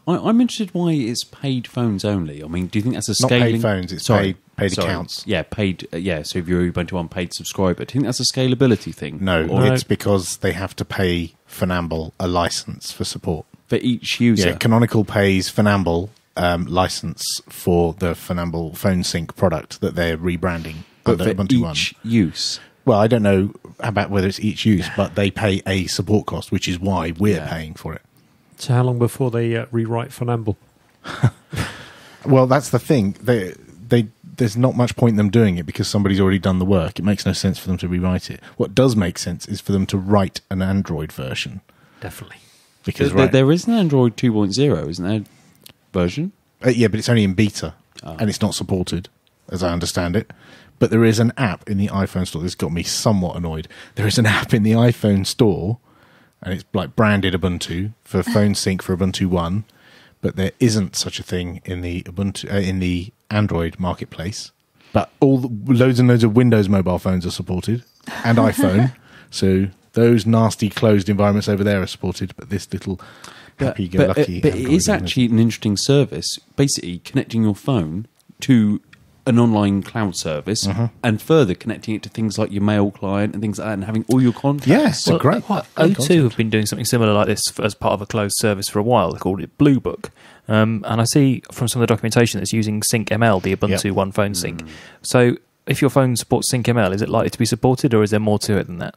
I, I'm interested why it's paid phones only. I mean, do you think that's a scaling... Not paid phones, it's Sorry. paid, paid Sorry. accounts. Yeah, paid. Uh, yeah, so if you're a Ubuntu one paid subscriber, do you think that's a scalability thing? No, or it's no? because they have to pay Funambol a license for support. For each user? Yeah, Canonical pays Funambol... Um, license for the Funambol phone sync product that they're rebranding under Ubuntu one. Each use. Well, I don't know about whether it's each use, but they pay a support cost, which is why we're yeah. paying for it. So, how long before they uh, rewrite Funambol? Well, that's the thing. They, they, there's not much point in them doing it because somebody's already done the work. It makes no sense for them to rewrite it. What does make sense is for them to write an Android version. Definitely, because there, right, there is an Android two point oh, isn't there? Version? Uh, yeah, but it's only in beta, oh. and it's not supported, as I understand it. But there is an app in the iPhone store. This got me somewhat annoyed. There is an app in the iPhone store, and it's like branded Ubuntu for phone sync for Ubuntu one, but there isn't such a thing in the Ubuntu uh, in the Android marketplace. But all the, loads and loads of Windows mobile phones are supported, and iPhone. So those nasty closed environments over there are supported, but this little. Happy, but, but, lucky, but it is actually it? an interesting service, basically connecting your phone to an online cloud service uh-huh. and further connecting it to things like your mail client and things like that and having all your contacts. Yes, well, great. Well, O two have been doing something similar like this for, as part of a closed service for a while. They called it Blue Book. Um, and I see from some of the documentation that's using Sync M L, the Ubuntu yep. one phone sync. Mm. So if your phone supports Sync M L, is it likely to be supported or is there more to it than that?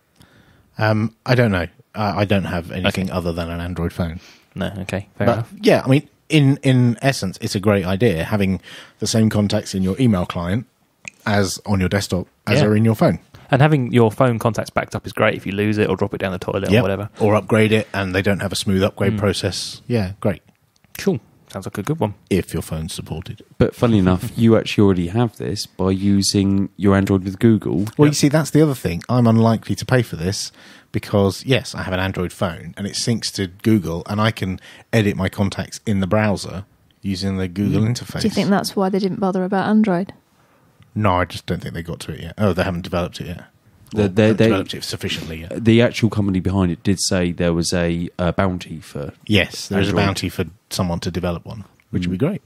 Um, I don't know. Uh, I don't have anything okay. other than an Android phone. No, okay, fair but, enough. Yeah, I mean, in, in essence, it's a great idea, having the same contacts in your email client as on your desktop as yeah. are in your phone. And having your phone contacts backed up is great if you lose it or drop it down the toilet yep. or whatever. Or upgrade it and they don't have a smooth upgrade mm. process. Yeah, great. Cool. Sounds like a good one. If your phone's supported. But funnily enough, you actually already have this by using your Android with Google. Well, yep. you see, that's the other thing. I'm unlikely to pay for this because, yes, I have an Android phone and it syncs to Google and I can edit my contacts in the browser using the Google mm. interface. Do you think that's why they didn't bother about Android? No, I just don't think they got to it yet. Oh, they haven't developed it yet. Well, they haven't developed it sufficiently yet. The actual company behind it did say there was a uh, bounty for Yes, there Android. is a bounty for someone to develop one, which mm. would be great.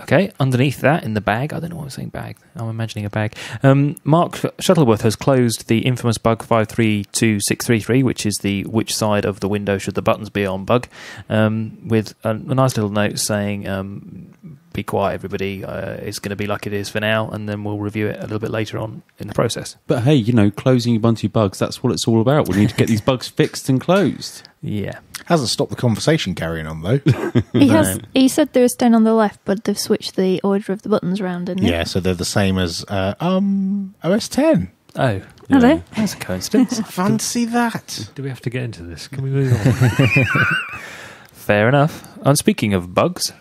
Okay, underneath that, in the bag, I don't know what I'm saying bag, I'm imagining a bag. Um, Mark Shuttleworth has closed the infamous bug five three two six three three, which is the which side of the window should the buttons be on bug, um, with a, a nice little note saying... Um, be quiet, everybody. Uh, it's going to be like it is for now, and then we'll review it a little bit later on in the process. But hey, you know, closing Ubuntu bugs, that's what it's all about. We need to get these bugs fixed and closed. Yeah. Hasn't stopped the conversation carrying on, though. He has. He said there was ten on the left, but they've switched the order of the buttons around, didn't they? Yeah, so they're the same as uh, um, O S ten. Oh. Are they? That's a coincidence. Fancy that. Do we have to get into this? Can we move on? Fair enough. And speaking of bugs...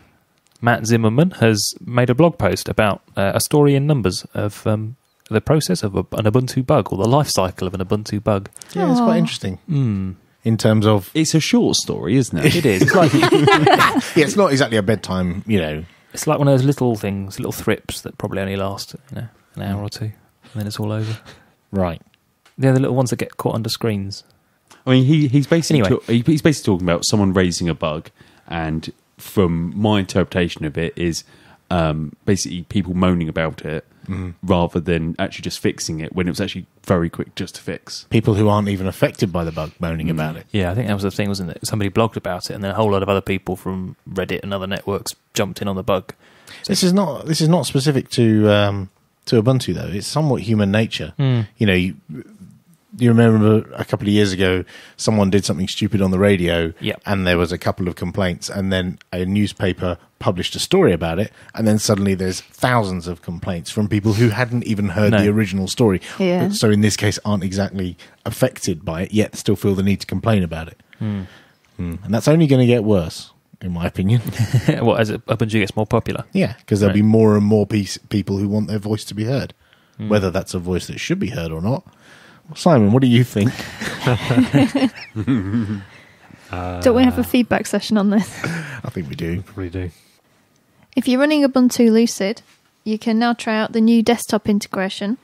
Matt Zimmerman has made a blog post about uh, a story in numbers of um, the process of a, an Ubuntu bug or the life cycle of an Ubuntu bug. Yeah, it's quite interesting. Mm. in terms of... It's a short story, isn't it? It is. It's like, yeah, it's not exactly a bedtime, you know. It's like one of those little things, little thrips that probably only last, you know, an hour or two, and then it's all over. Right. They're the little ones that get caught under screens. I mean, he, he's basically anyway. ta- he's basically talking about someone raising a bug, and from my interpretation of it is um, basically people moaning about it mm. rather than actually just fixing it when it was actually very quick just to fix. People who aren't even affected by the bug moaning mm. about it. Yeah, I think that was the thing, wasn't it? Somebody blogged about it, and then a whole lot of other people from Reddit and other networks jumped in on the bug. So this is not this is not specific to um, to Ubuntu though. It's somewhat human nature. Mm. You know. You, You remember a couple of years ago, someone did something stupid on the radio, yep. and there was a couple of complaints, and then a newspaper published a story about it, and then suddenly there's thousands of complaints from people who hadn't even heard no. the original story. Yeah. So in this case, aren't exactly affected by it, yet still feel the need to complain about it. Mm. Mm. And that's only going to get worse, in my opinion. Well, as Ubuntu gets more popular. Yeah, because there'll right. be more and more piece, people who want their voice to be heard, mm. whether that's a voice that should be heard or not. Simon, what do you think? uh, Don't we have a feedback session on this? I think we do. We probably do. If you're running Ubuntu Lucid, you can now try out the new desktop integration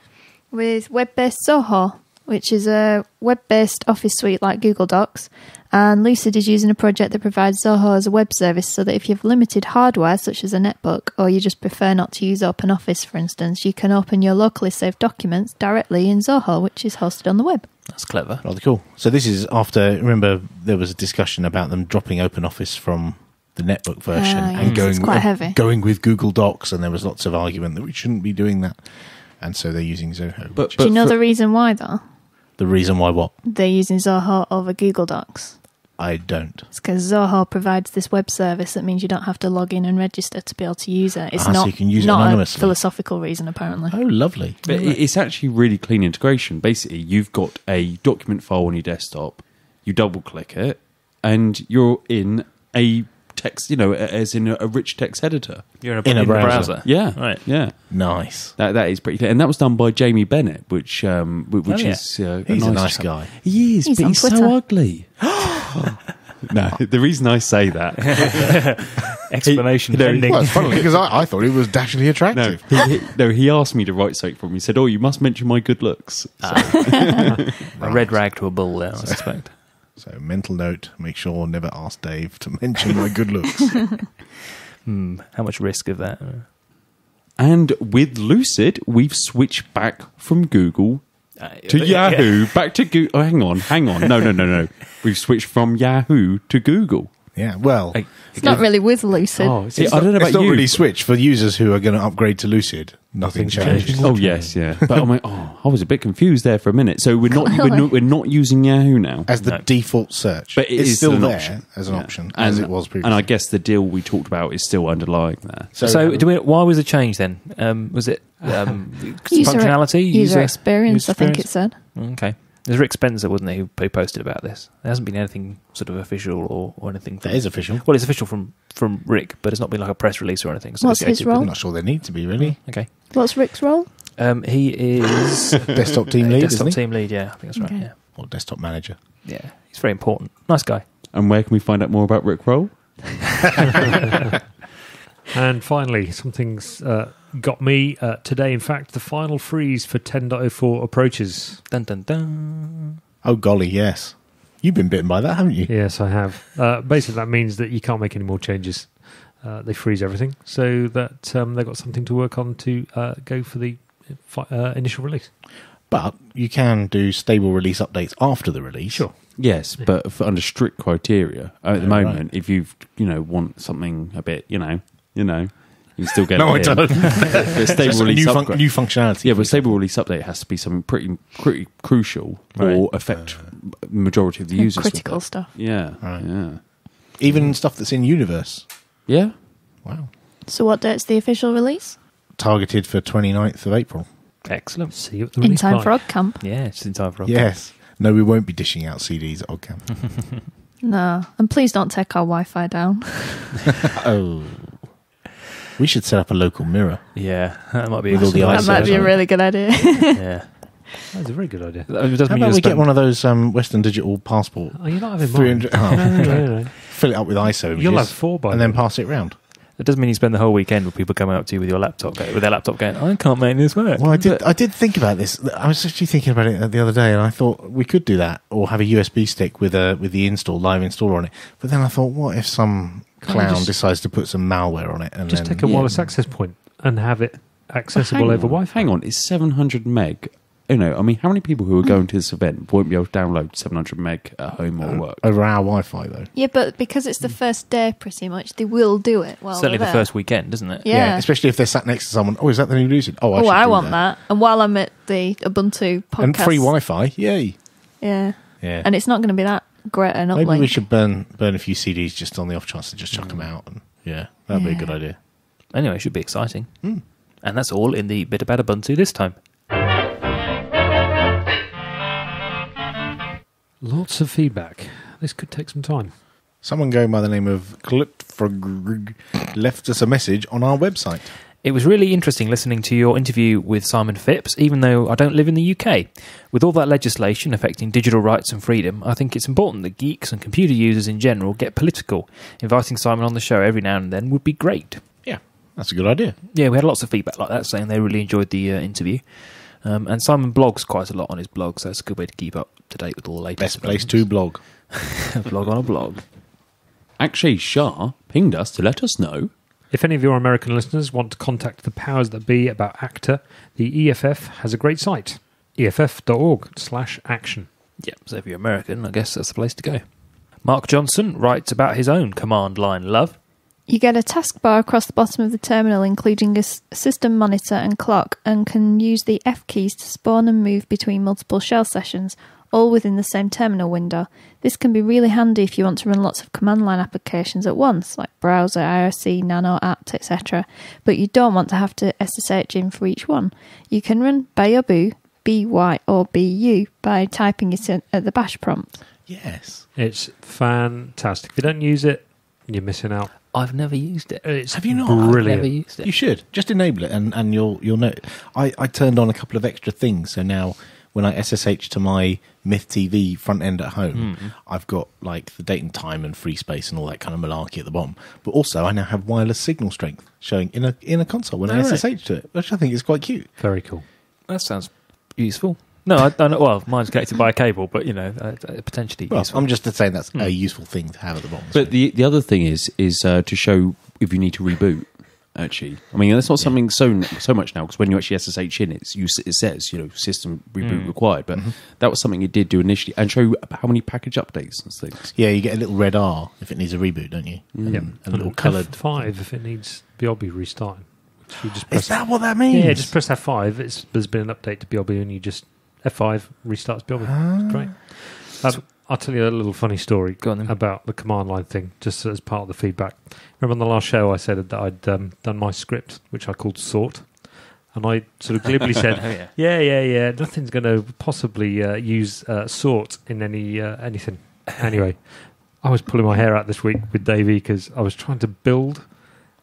with web-based Zoho, which is a web-based office suite like Google Docs. And Lucid is using a project that provides Zoho as a web service so that if you have limited hardware, such as a netbook, or you just prefer not to use OpenOffice, for instance, you can open your locally saved documents directly in Zoho, which is hosted on the web. That's clever. Rather cool. So this is after, remember, there was a discussion about them dropping OpenOffice from the netbook version uh, and yes, going, it's quite uh, heavy. going with Google Docs, and there was lots of argument that we shouldn't be doing that. And so they're using Zoho. But, but Do you know for, the reason why, though? The reason why what? They're using Zoho over Google Docs. I don't. It's because Zoho provides this web service that means you don't have to log in and register to be able to use it. It's ah, not, so you can use not it a philosophical reason, apparently. Oh, lovely. But lovely. It's actually really clean integration. Basically, you've got a document file on your desktop, you double-click it, and you're in a text, you know, as in a rich text editor. You're in a, in in a browser. browser. Yeah. Right. Yeah. Nice. That, that is pretty clear. And that was done by Jamie Bennett, which, um, which oh, yeah. is uh, He's a nice, a nice guy. He is, he's but he's Twitter. so ugly. Oh. No, the reason I say that explanation he, ending. Well, it's funny because I, I thought he was dashingly attractive. No he, he, no, he asked me to write something for him. He said, "Oh, you must mention my good looks." So. Right. A red rag to a bull, there, I so, suspect. So, mental note: make sure never ask Dave to mention my good looks. Hmm, how much risk of that? And with Lucid, we've switched back from Google. Uh, to yeah. Yahoo, back to Google. Oh, hang on, hang on. No, no, no, no. We've switched from Yahoo to Google. Yeah, well. Like, it's not really with Lucid. Oh, see, it's I don't not, know about it's you. It's not really switched for users who are going to upgrade to Lucid. Nothing changes. Oh, yes, yeah. But I'm like, oh, I was a bit confused there for a minute. So we're not we're not, we're not using Yahoo now. As the no. default search. But it it's is still an there option. as an yeah. option, and, as it was previously. And I guess the deal we talked about is still underlying there. So, so do we, why was the change then? Um, was it... Um, user functionality, user, user experience, user I think experience? it said. Okay, there's Rick Spencer, wasn't he, who posted about this? There hasn't been anything sort of official or, or anything. From, that is official. Well, it's official from from Rick, but it's not been like a press release or anything. So What's his role? I'm not sure they need to be really. Okay. What's Rick's role? Um, he is desktop team lead. Desktop isn't team he? lead. Yeah, I think that's right. Okay. Yeah. Or desktop manager. Yeah, he's very important. Nice guy. And where can we find out more about Rick Roll? And finally, something's uh, got me uh, today. In fact, the final freeze for ten point oh four approaches. Dun, dun, dun. Oh, golly, yes. You've been bitten by that, haven't you? Yes, I have. Uh, basically, that means that you can't make any more changes. Uh, they freeze everything so that um, they've got something to work on to uh, go for the uh, initial release. But you can do stable release updates after the release. Sure. Yes, yeah. But for under strict criteria. At yeah, the moment, right. if you you know want something a bit, you know, You know, you can still get no, it. No, I don't. Stable release new, fun- new functionality. Yeah, but stable release update has to be something pretty, pretty crucial right. or affect uh, majority of the users. Critical stuff. Yeah, right. yeah. Even stuff that's in universe. Yeah. Wow. So what date's the official release? Targeted for twenty-ninth of April. Excellent. See you at the release. In time for OggCamp. Yeah, it's in time for OggCamp. Yes. No, we won't be dishing out C Ds at OggCamp. No, and please don't take our Wi-Fi down. Oh. We should set up a local mirror. Yeah, that might be a good idea. That might be a really good idea. Yeah. That's a very good idea. It doesn't How mean about we get one of those um, Western Digital passport? Oh, you're not having mine. Oh. no, no, no, no. Fill it up with I S O images. You'll have four by and then pass it round. It doesn't mean you spend the whole weekend with people coming up to you with your laptop, with their laptop going, I can't make this work. Well, I did, I did think about this. I was actually thinking about it the other day, and I thought we could do that, or have a U S B stick with a with the install live installer on it. But then I thought, what if some can't clown just, decides to put some malware on it? And just then, take a yeah. wireless access point and have it accessible over on, Wi-Fi. Hang on, it's seven hundred meg. You know, I mean, how many people who are going to this event won't be able to download seven hundred meg at home or work? Over our Wi-Fi, though. Yeah, but because it's the first day, pretty much, they will do it while Certainly the there. first weekend, isn't it? Yeah. yeah, especially if they're sat next to someone. Oh, is that the new Lucid? Oh, I, oh, I want that. that. And while I'm at the Ubuntu podcast. And free Wi-Fi, yay. Yeah. yeah. And it's not going to be that great an uplink. Maybe we should burn burn a few C Ds just on the off chance and just chuck mm. them out. And yeah, that'd yeah. be a good idea. Anyway, it should be exciting. Mm. And that's all in the Bit About Ubuntu this time. Lots of feedback. This could take some time. Someone going by the name of Klutfrog left us a message on our website. It was really interesting listening to your interview with Simon Phipps, even though I don't live in the U K. With all that legislation affecting digital rights and freedom, I think it's important that geeks and computer users in general get political. Inviting Simon on the show every now and then would be great. Yeah, that's a good idea. Yeah, we had lots of feedback like that, saying they really enjoyed the uh, interview. Um, and Simon blogs quite a lot on his blog, so it's a good way to keep up to date with all the latest. Best place to blog. Blog on a blog. Actually, Shah pinged us to let us know. If any of your American listeners want to contact the powers that be about ACTA, the E F F has a great site, E F F dot org slash action. Yeah, so if you're American, I guess that's the place to go. Mark Johnson writes about his own command line love. You get a taskbar across the bottom of the terminal, including a system monitor and clock, and can use the F keys to spawn and move between multiple shell sessions, all within the same terminal window. This can be really handy if you want to run lots of command line applications at once, like browser, I R C, nano, apt, et cetera, but you don't want to have to S S H in for each one. You can run Bayobu, B Y or B U, by typing it in at the bash prompt. Yes. It's fantastic. If you don't use it, you're missing out. I've never used it. It's Have you not? Brilliant. I've never used it. You should. Just enable it and, and you'll you'll know. I, I turned on a couple of extra things, so now when I S S H to my Myth T V front end at home, mm. I've got like the date and time and free space and all that kind of malarkey at the bottom. But also I now have wireless signal strength showing in a in a console when all I S S H right. to it, which I think is quite cute. Very cool. That sounds useful. No, I don't know. Well, mine's connected by a cable, but, you know, uh, potentially well, useful. I'm just saying that's mm. a useful thing to have at the bottom. But the, the other thing is is uh, to show if you need to reboot, actually. I mean, that's not yeah. something so so much now, because when you actually S S H in, it's, you, it says, you know, system reboot mm. required. But mm-hmm. that was something it did do initially, and show how many package updates and things. Yeah, you get a little red R if it needs a reboot, don't you? Mm. Yeah. A little coloured. F five if it needs B O B restarting. Just press is that what that means? Yeah, just press F five. It's, there's been an update to B O B, and you just... F five restarts building. Ah. Great. Um, I'll tell you a little funny story about the command line thing, just as part of the feedback. Remember on the last show I said that I'd um, done my script, which I called sort, and I sort of glibly said, oh, yeah. yeah, yeah, yeah, nothing's going to possibly uh, use uh, sort in any uh, anything. Anyway, I was pulling my hair out this week with Davey because I was trying to build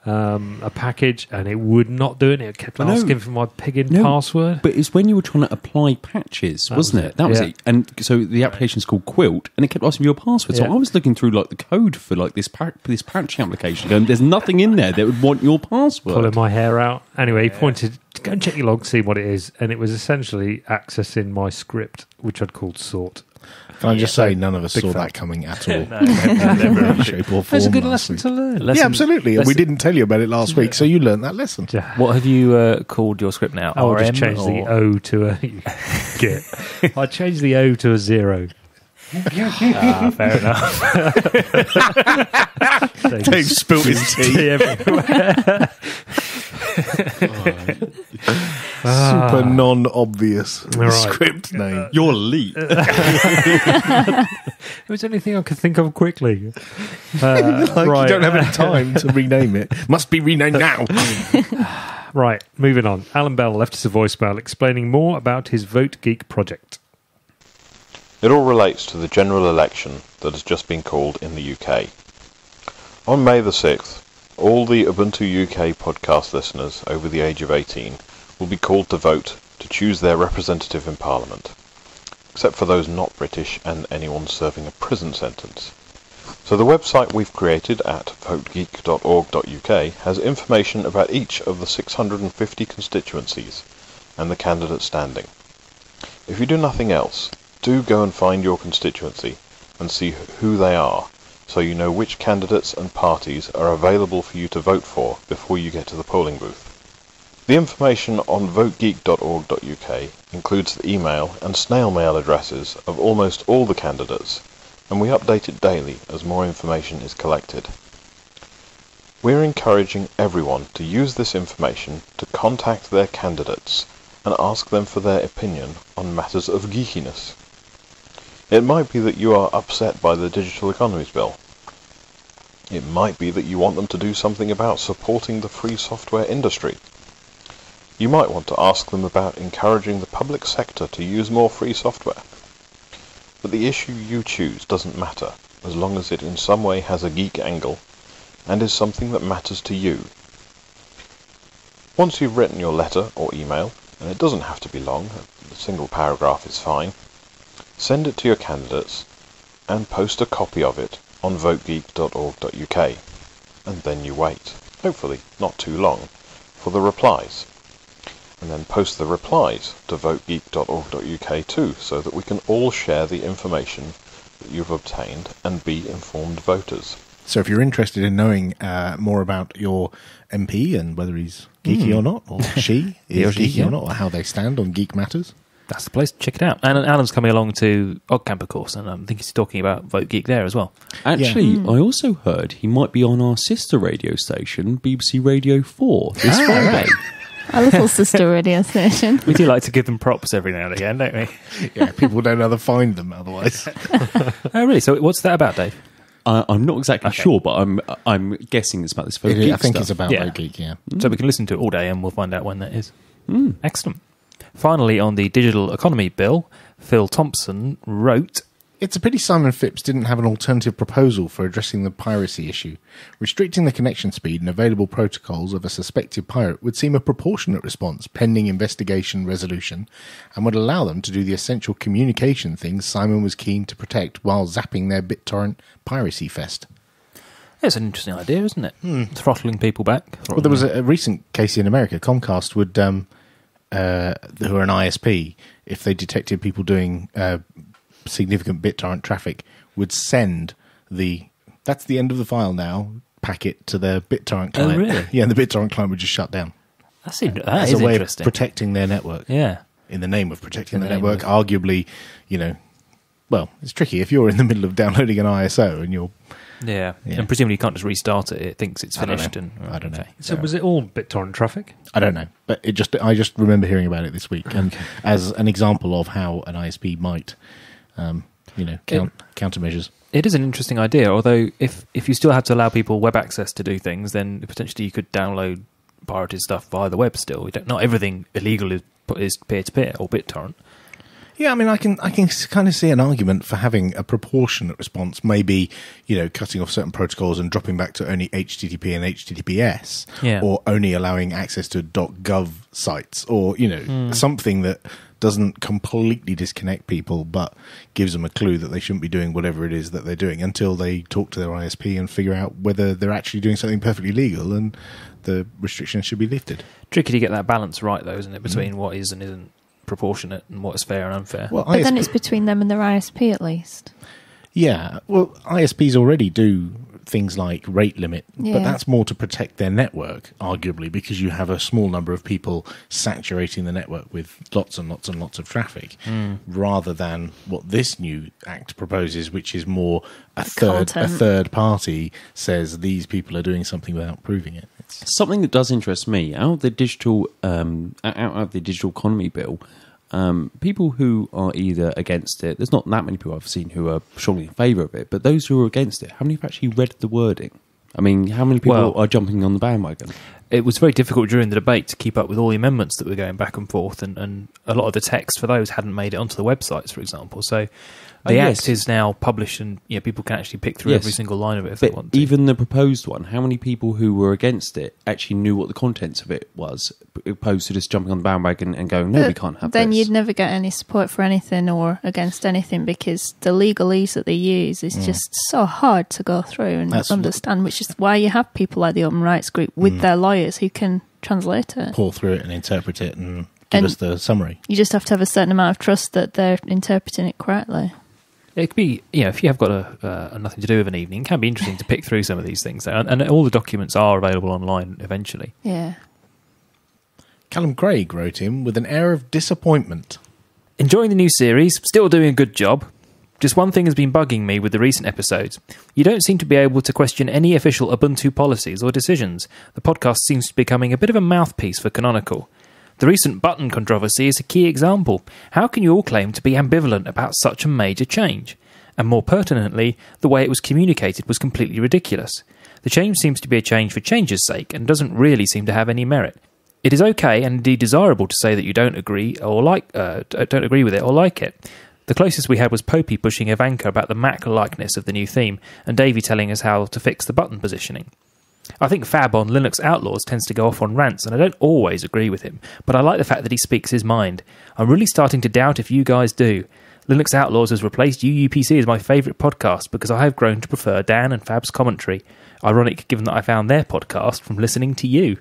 Um, a package, and it would not do it. It kept asking no, for my pig-in no, password. But it's when you were trying to apply patches, that wasn't was it? it? That yeah. was it. And so the application's called Quilt, and it kept asking for your password. So yeah. I was looking through like the code for like this pa this patch application, going, "There's nothing in there that would want your password." Pulling my hair out. Anyway, he yeah. pointed, "Go and check your log, see what it is." And it was essentially accessing my script, which I'd called sort. Can I yeah, just say, none of us saw fan. that coming at all. No, never in shape or form. That's a good lesson week. to learn. Lesson, yeah, absolutely. Lesson. We didn't tell you about it last week, so you learned that lesson. What have you uh, called your script now? Oh, R M, I just changed or? the O to a Git. I changed the O to a zero. Ah, fair enough. Dave, Dave spilt his tea everywhere. Oh, ah. Super non-obvious right. script name. Your leap. It was the only thing I could think of quickly. Uh, like right. You don't have any time to rename it. Must be renamed now. Right, moving on. Alan Bell left us a voicemail explaining more about his VoteGeek project. It all relates to the general election that has just been called in the U K. On May the sixth, all the Ubuntu U K podcast listeners over the age of eighteen will be called to vote to choose their representative in Parliament, except for those not British and anyone serving a prison sentence. So the website we've created at vote geek dot org dot U K has information about each of the six hundred fifty constituencies and the candidate standing. If you do nothing else, do go and find your constituency and see who they are, so you know which candidates and parties are available for you to vote for before you get to the polling booth. The information on vote geek dot org dot U K includes the email and snail mail addresses of almost all the candidates, and we update it daily as more information is collected. We're encouraging everyone to use this information to contact their candidates and ask them for their opinion on matters of geekiness. It might be that you are upset by the Digital Economies Bill. It might be that you want them to do something about supporting the free software industry. You might want to ask them about encouraging the public sector to use more free software. But the issue you choose doesn't matter, as long as it in some way has a geek angle and is something that matters to you. Once you've written your letter or email, and it doesn't have to be long, a single paragraph is fine, send it to your candidates and post a copy of it on vote geek dot org dot U K, and then you wait, hopefully not too long, for the replies. And then post the replies to vote geek dot org dot U K too, so that we can all share the information that you've obtained and be informed voters. So if you're interested in knowing uh, more about your M P and whether he's geeky mm. or not, or she is geeky yeah. or not, or how they stand on geek matters, that's the place to check it out. And Alan's coming along to OggCamp, of course, and I think he's talking about Vote Geek there as well. Actually, yeah. mm. I also heard he might be on our sister radio station, B B C Radio four, this ah, Friday. Right. Our little sister radio station. We do like to give them props every now and again, don't we? Yeah, people don't know how to find them otherwise. Oh, really? So what's that about, Dave? Uh, I'm not exactly okay. sure, but I'm I'm guessing it's about this Vote Geek I think stuff. It's about yeah. Vote Geek, yeah. Mm. So we can listen to it all day and we'll find out when that is. Mm. Excellent. Finally, on the Digital Economy Bill, Phil Thompson wrote... It's a pity Simon Phipps didn't have an alternative proposal for addressing the piracy issue. Restricting the connection speed and available protocols of a suspected pirate would seem a proportionate response pending investigation resolution and would allow them to do the essential communication things Simon was keen to protect while zapping their BitTorrent piracy fest. It's an interesting idea, isn't it? Mm. Throttling people back. Well, there was a, a recent case in America. Comcast would, um, uh, who are an I S P, if they detected people doing... Uh, significant BitTorrent traffic, would send the that's the end of the file now packet to their BitTorrent client. Oh, really? Yeah, and the BitTorrent client would just shut down. That's in, that as is a way of protecting their network. Yeah, in the name of protecting the network, of... arguably, you know, well, it's tricky if you're in the middle of downloading an I S O and you're yeah, yeah. and presumably you can't just restart it. It thinks it's finished. I and oh, I don't know. So yeah. was it all BitTorrent traffic? I don't know, but it just I just remember hearing about it this week, and okay. as an example of how an I S P might. Um, you know, count, it, countermeasures. It is an interesting idea, although if, if you still had to allow people web access to do things, then potentially you could download pirated stuff via the web still. We don't, not everything illegal is, is peer-to-peer or BitTorrent. Yeah, I mean, I can I can kind of see an argument for having a proportionate response, maybe, you know, cutting off certain protocols and dropping back to only H T T P and H T T P S, yeah. or only allowing access to .gov sites, or, you know, mm. something that doesn't completely disconnect people but gives them a clue that they shouldn't be doing whatever it is that they're doing until they talk to their I S P and figure out whether they're actually doing something perfectly legal and the restrictions should be lifted. Tricky to get that balance right, though, isn't it, between mm. what is and isn't proportionate and what's fair and unfair. Well, but I S P... then it's between them and their I S P at least. Yeah, well, I S Ps already do things like rate limit, yeah. but that's more to protect their network, arguably, because you have a small number of people saturating the network with lots and lots and lots of traffic, mm. rather than what this new act proposes, which is more a third, a third party says these people are doing something without proving it. It's something that does interest me out of the digital, um, out of the Digital Economy Bill. Um, people who are either against it, there's not that many people I've seen who are strongly in favour of it, but those who are against it, how many have actually read the wording? I mean, how many people well, are jumping on the bandwagon? It was very difficult during the debate to keep up with all the amendments that were going back and forth, and, and a lot of the text for those hadn't made it onto the websites, for example. So The oh, Act yes. is now published, and you know, people can actually pick through yes. every single line of it if but they want to. Even the proposed one, how many people who were against it actually knew what the contents of it was, opposed to just jumping on the bandwagon and going, no, but we can't have then this? Then you'd never get any support for anything or against anything, because the legalese that they use is mm. just so hard to go through and That's understand, which is why you have people like the Open Rights Group with mm. their lawyers who can translate it. Pull through it and interpret it and... Give and us the summary. You just have to have a certain amount of trust that they're interpreting it correctly. It could be, you know, if you have got a, uh, nothing to do with an evening, it can be interesting to pick through some of these things. And, and all the documents are available online eventually. Yeah. Callum Craig wrote in with an air of disappointment. Enjoying the new series, still doing a good job. Just one thing has been bugging me with the recent episodes. You don't seem to be able to question any official Ubuntu policies or decisions. The podcast seems to be becoming a bit of a mouthpiece for Canonical. The recent button controversy is a key example. How can you all claim to be ambivalent about such a major change? And more pertinently, the way it was communicated was completely ridiculous. The change seems to be a change for change's sake and doesn't really seem to have any merit. It is okay and indeed desirable to say that you don't agree or like uh, don't agree with it or like it. The closest we had was Popey pushing Ivanka about the Mac likeness of the new theme and Davey telling us how to fix the button positioning. I think Fab on Linux Outlaws tends to go off on rants, and I don't always agree with him, but I like the fact that he speaks his mind. I'm really starting to doubt if you guys do. Linux Outlaws has replaced U U P C as my favourite podcast because I have grown to prefer Dan and Fab's commentary. Ironic, given that I found their podcast from listening to you.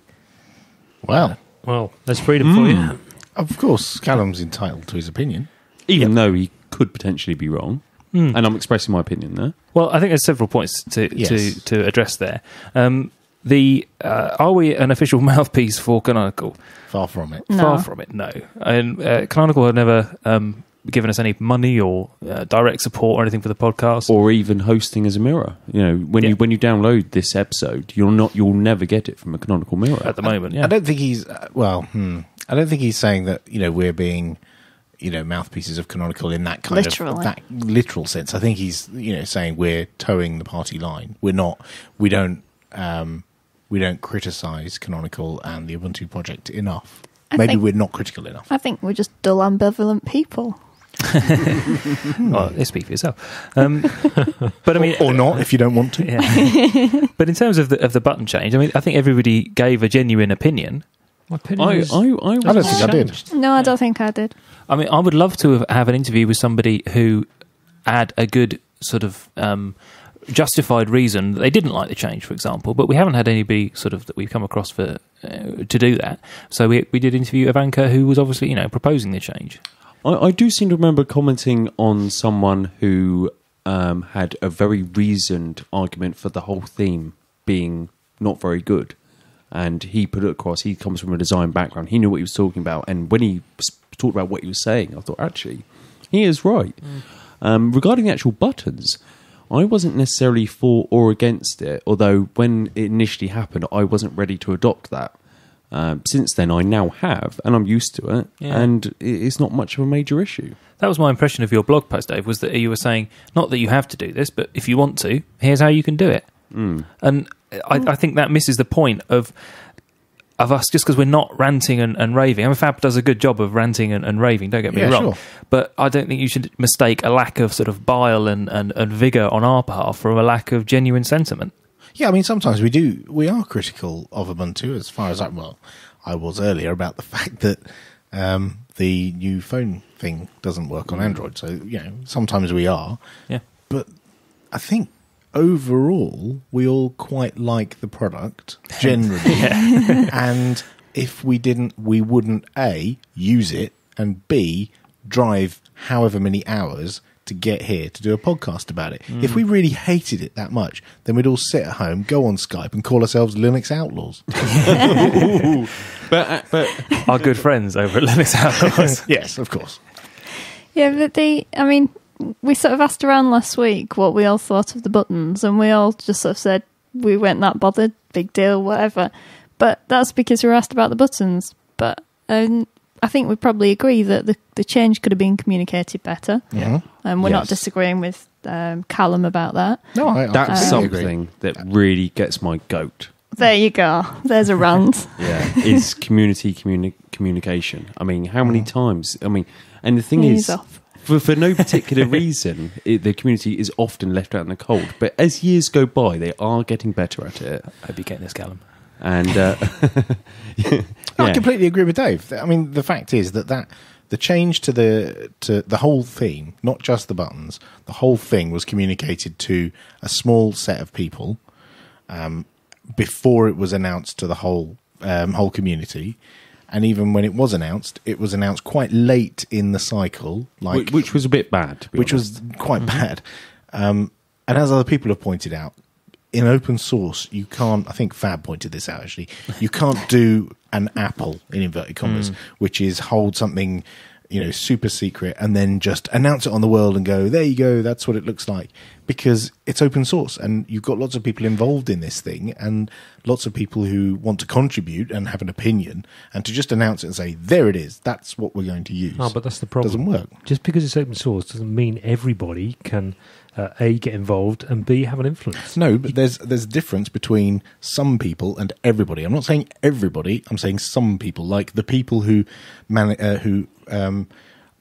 Well, well, there's freedom mm. for you. Of course, Callum's entitled to his opinion. Even yep. though he could potentially be wrong. Mm. And I'm expressing my opinion there. Well, I think there's several points to, yes. to, to address there. Um... The uh, are we an official mouthpiece for Canonical? Far from it. No. Far from it. No, and uh, Canonical have never um, given us any money or uh, direct support or anything for the podcast, or even hosting as a mirror. You know, when yeah. you when you download this episode, you're not you'll never get it from a Canonical mirror at the moment. I, yeah, I don't think he's uh, well. Hmm, I don't think he's saying that. You know, we're being you know mouthpieces of Canonical in that kind Literally. of that literal sense. I think he's you know saying we're towing the party line. We're not. We don't. Um, We don't criticise Canonical and the Ubuntu project enough. I Maybe think, we're not critical enough. I think we're just dull, ambivalent people. Well, you speak for yourself. Um, but I mean, or, or not, if you don't want to. Yeah. But in terms of the, of the button change, I mean, I think everybody gave a genuine opinion. My opinion I, was, I, I, was I don't think I did. No, I don't yeah. think I did. I mean, I would love to have an interview with somebody who had a good sort of... Um, justified reason that they didn't like the change, for example, but we haven't had anybody sort of that we've come across for uh, to do that. So we we did interview Ivanka, who was obviously you know proposing the change. I, I do seem to remember commenting on someone who um, had a very reasoned argument for the whole theme being not very good, and he put it across. He comes from a design background. He knew what he was talking about, and when he talked about what he was saying, I thought actually he is right. Mm. Um, regarding the actual buttons. I wasn't necessarily for or against it, although when it initially happened, I wasn't ready to adopt that. Um, since then, I now have, and I'm used to it, yeah. and it's not much of a major issue. That was my impression of your blog post, Dave, was that you were saying, not that you have to do this, but if you want to, here's how you can do it. Mm. And I, I think that misses the point of... of us, just because we're not ranting and, and raving. I mean, Fab does a good job of ranting and, and raving, don't get me yeah, wrong. Sure. But I don't think you should mistake a lack of sort of bile and, and, and vigour on our part for a lack of genuine sentiment. Yeah, I mean, sometimes we do, we are critical of Ubuntu as far as I, well, I was earlier about the fact that um, the new phone thing doesn't work on Android. So, you know, sometimes we are. Yeah. But I think, overall, we all quite like the product, generally. yeah. And if we didn't, we wouldn't, A, use it, and B, drive however many hours to get here to do a podcast about it. Mm. If we really hated it that much, then we'd all sit at home, go on Skype, and call ourselves Linux Outlaws. but, uh, but our good friends over at Linux Outlaws. Yes, of course. Yeah, but they, I mean... we sort of asked around last week what we all thought of the buttons, and we all just sort of said we weren't that bothered, big deal, whatever. But that's because we were asked about the buttons. But um, I think we probably agree that the, the change could have been communicated better. Yeah, and um, we're yes. not disagreeing with um, Callum about that. No, I, I that's um, something that really gets my goat. There you go. There's a rant. yeah, it's community communi communication. I mean, how many times? I mean, and the thing He's is. Off. for, for no particular reason, it, the community is often left out in the cold. But as years go by, they are getting better at it. I hope you get this, Callum. And uh, yeah. No, I completely agree with Dave. I mean, the fact is that that the change to the to the whole theme, not just the buttons, the whole thing was communicated to a small set of people um, before it was announced to the whole um, whole community. And even when it was announced, it was announced quite late in the cycle, like which, which was a bit bad, which honest. was quite mm-hmm. bad. Um, and as other people have pointed out, in open source, you can't. I think Fab pointed this out actually. You can't do an Apple in inverted commas, mm. which is hold something, you know, super secret and then just announce it on the world and go, there you go, that's what it looks like, because it's open source and you've got lots of people involved in this thing and lots of people who want to contribute and have an opinion, and to just announce it and say, there it is, that's what we're going to use. Oh, but that's the problem. Doesn't work. Just because it's open source doesn't mean everybody can uh, A, get involved and B, have an influence. No, but there's, there's a difference between some people and everybody. I'm not saying everybody, I'm saying some people, like the people who man, uh, who Um,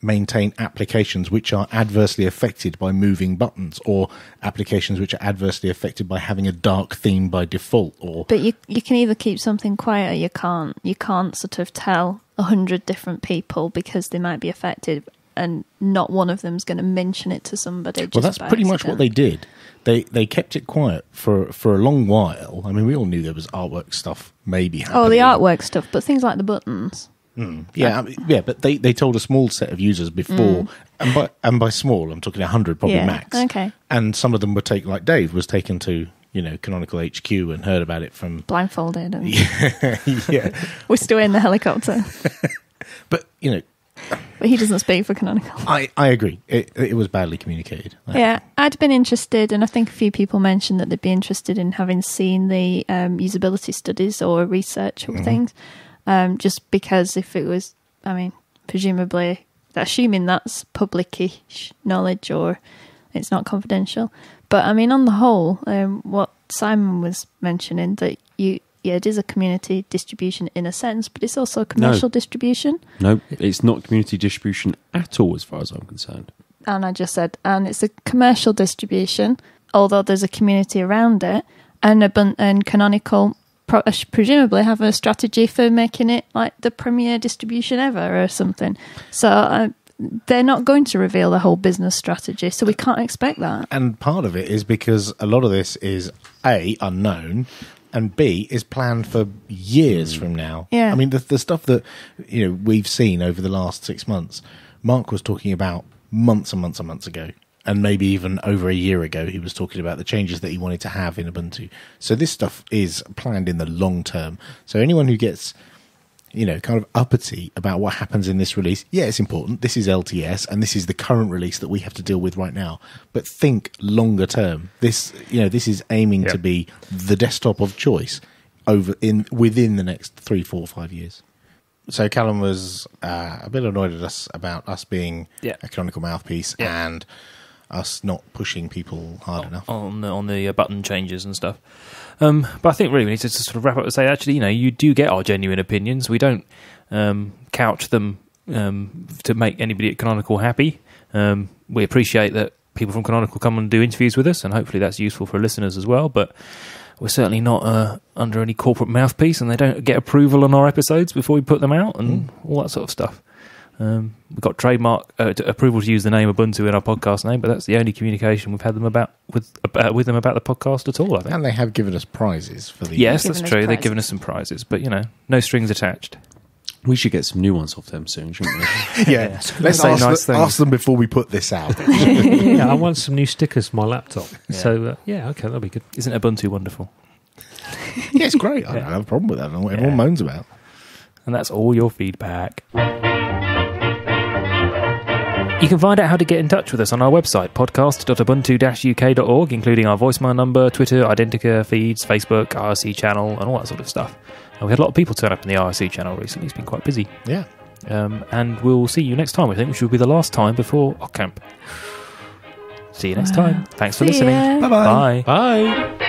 maintain applications which are adversely affected by moving buttons, or applications which are adversely affected by having a dark theme by default. Or but you you can either keep something quiet, or you can't. You can't sort of tell a hundred different people because they might be affected, and not one of them's going to mention it to somebody. Just well, that's pretty accident. much what they did. They they kept it quiet for for a long while. I mean, we all knew there was artwork stuff maybe happening. Oh, the artwork stuff, but things like the buttons. Mm. Yeah, I mean, yeah, but they, they told a small set of users before, mm. and by and by small, I'm talking a hundred probably yeah. max. Okay. And some of them were taken, like Dave was taken to, you know, Canonical H Q and heard about it from blindfolded. And yeah, yeah. We're still in the helicopter. But you know, but he doesn't speak for Canonical. I I agree. It it was badly communicated. Yeah, I'd been interested, and I think a few people mentioned that they'd be interested in having seen the um, usability studies or research or mm. things. Um, just because if it was, I mean, presumably, assuming that's public-ish knowledge or it's not confidential. But I mean, on the whole, um, what Simon was mentioning, that you, yeah, it is a community distribution in a sense, but it's also a commercial no. distribution. No, it's not community distribution at all as far as I'm concerned. And I just said, and it's a commercial distribution, although there's a community around it, and, a, and Canonical Pro- presumably have a strategy for making it like the premier distribution ever or something. So uh, they're not going to reveal the whole business strategy, so we can't expect that. And part of it is because a lot of this is A, unknown, and B, is planned for years from now. Yeah. I mean, the, the stuff that, you know, we've seen over the last six months, Mark was talking about months and months and months ago. And maybe even over a year ago, he was talking about the changes that he wanted to have in Ubuntu. So this stuff is planned in the long term. So anyone who gets, you know, kind of uppity about what happens in this release, yeah, it's important. This is L T S, and this is the current release that we have to deal with right now. But think longer term. This, you know, this is aiming yep. to be the desktop of choice over in within the next three, four, five years. So Callum was uh, a bit annoyed at us about us being yep. a Canonical mouthpiece yep. and us not pushing people hard enough on the, on the uh, button changes and stuff. Um, but I think really we need to sort of wrap up and say, actually, you know, you do get our genuine opinions. We don't um, couch them um, to make anybody at Canonical happy. Um, we appreciate that people from Canonical come and do interviews with us, and hopefully that's useful for listeners as well. But we're certainly not uh, under any corporate mouthpiece, and they don't get approval on our episodes before we put them out and mm. all that sort of stuff. Um, we've got trademark uh, to approval to use the name Ubuntu in our podcast name, but that's the only communication we've had them about with uh, with them about the podcast at all, I think. And they have given us prizes for the yes, that's true. Prizes. They've given us some prizes, but you know, no strings attached. We should get some new ones off them soon, shouldn't we? yeah. yeah, let's ask, nice the, ask them before we put this out. yeah, I want some new stickers for my laptop. Yeah. So uh, yeah, okay, that'll be good. Isn't Ubuntu wonderful? yeah, it's great. I don't yeah. have a problem with that. I don't know what yeah. everyone moans about. And that's all your feedback. You can find out how to get in touch with us on our website, podcast dot ubuntu dash u k dot org, including our voicemail number, Twitter, Identica, feeds, Facebook, R S C channel, and all that sort of stuff. And we had a lot of people turn up in the R S C channel recently. It's been quite busy. Yeah. Um, and we'll see you next time, I think, which will be the last time before OggCamp. See you next time. Thanks for listening. Bye-bye. Bye. Bye.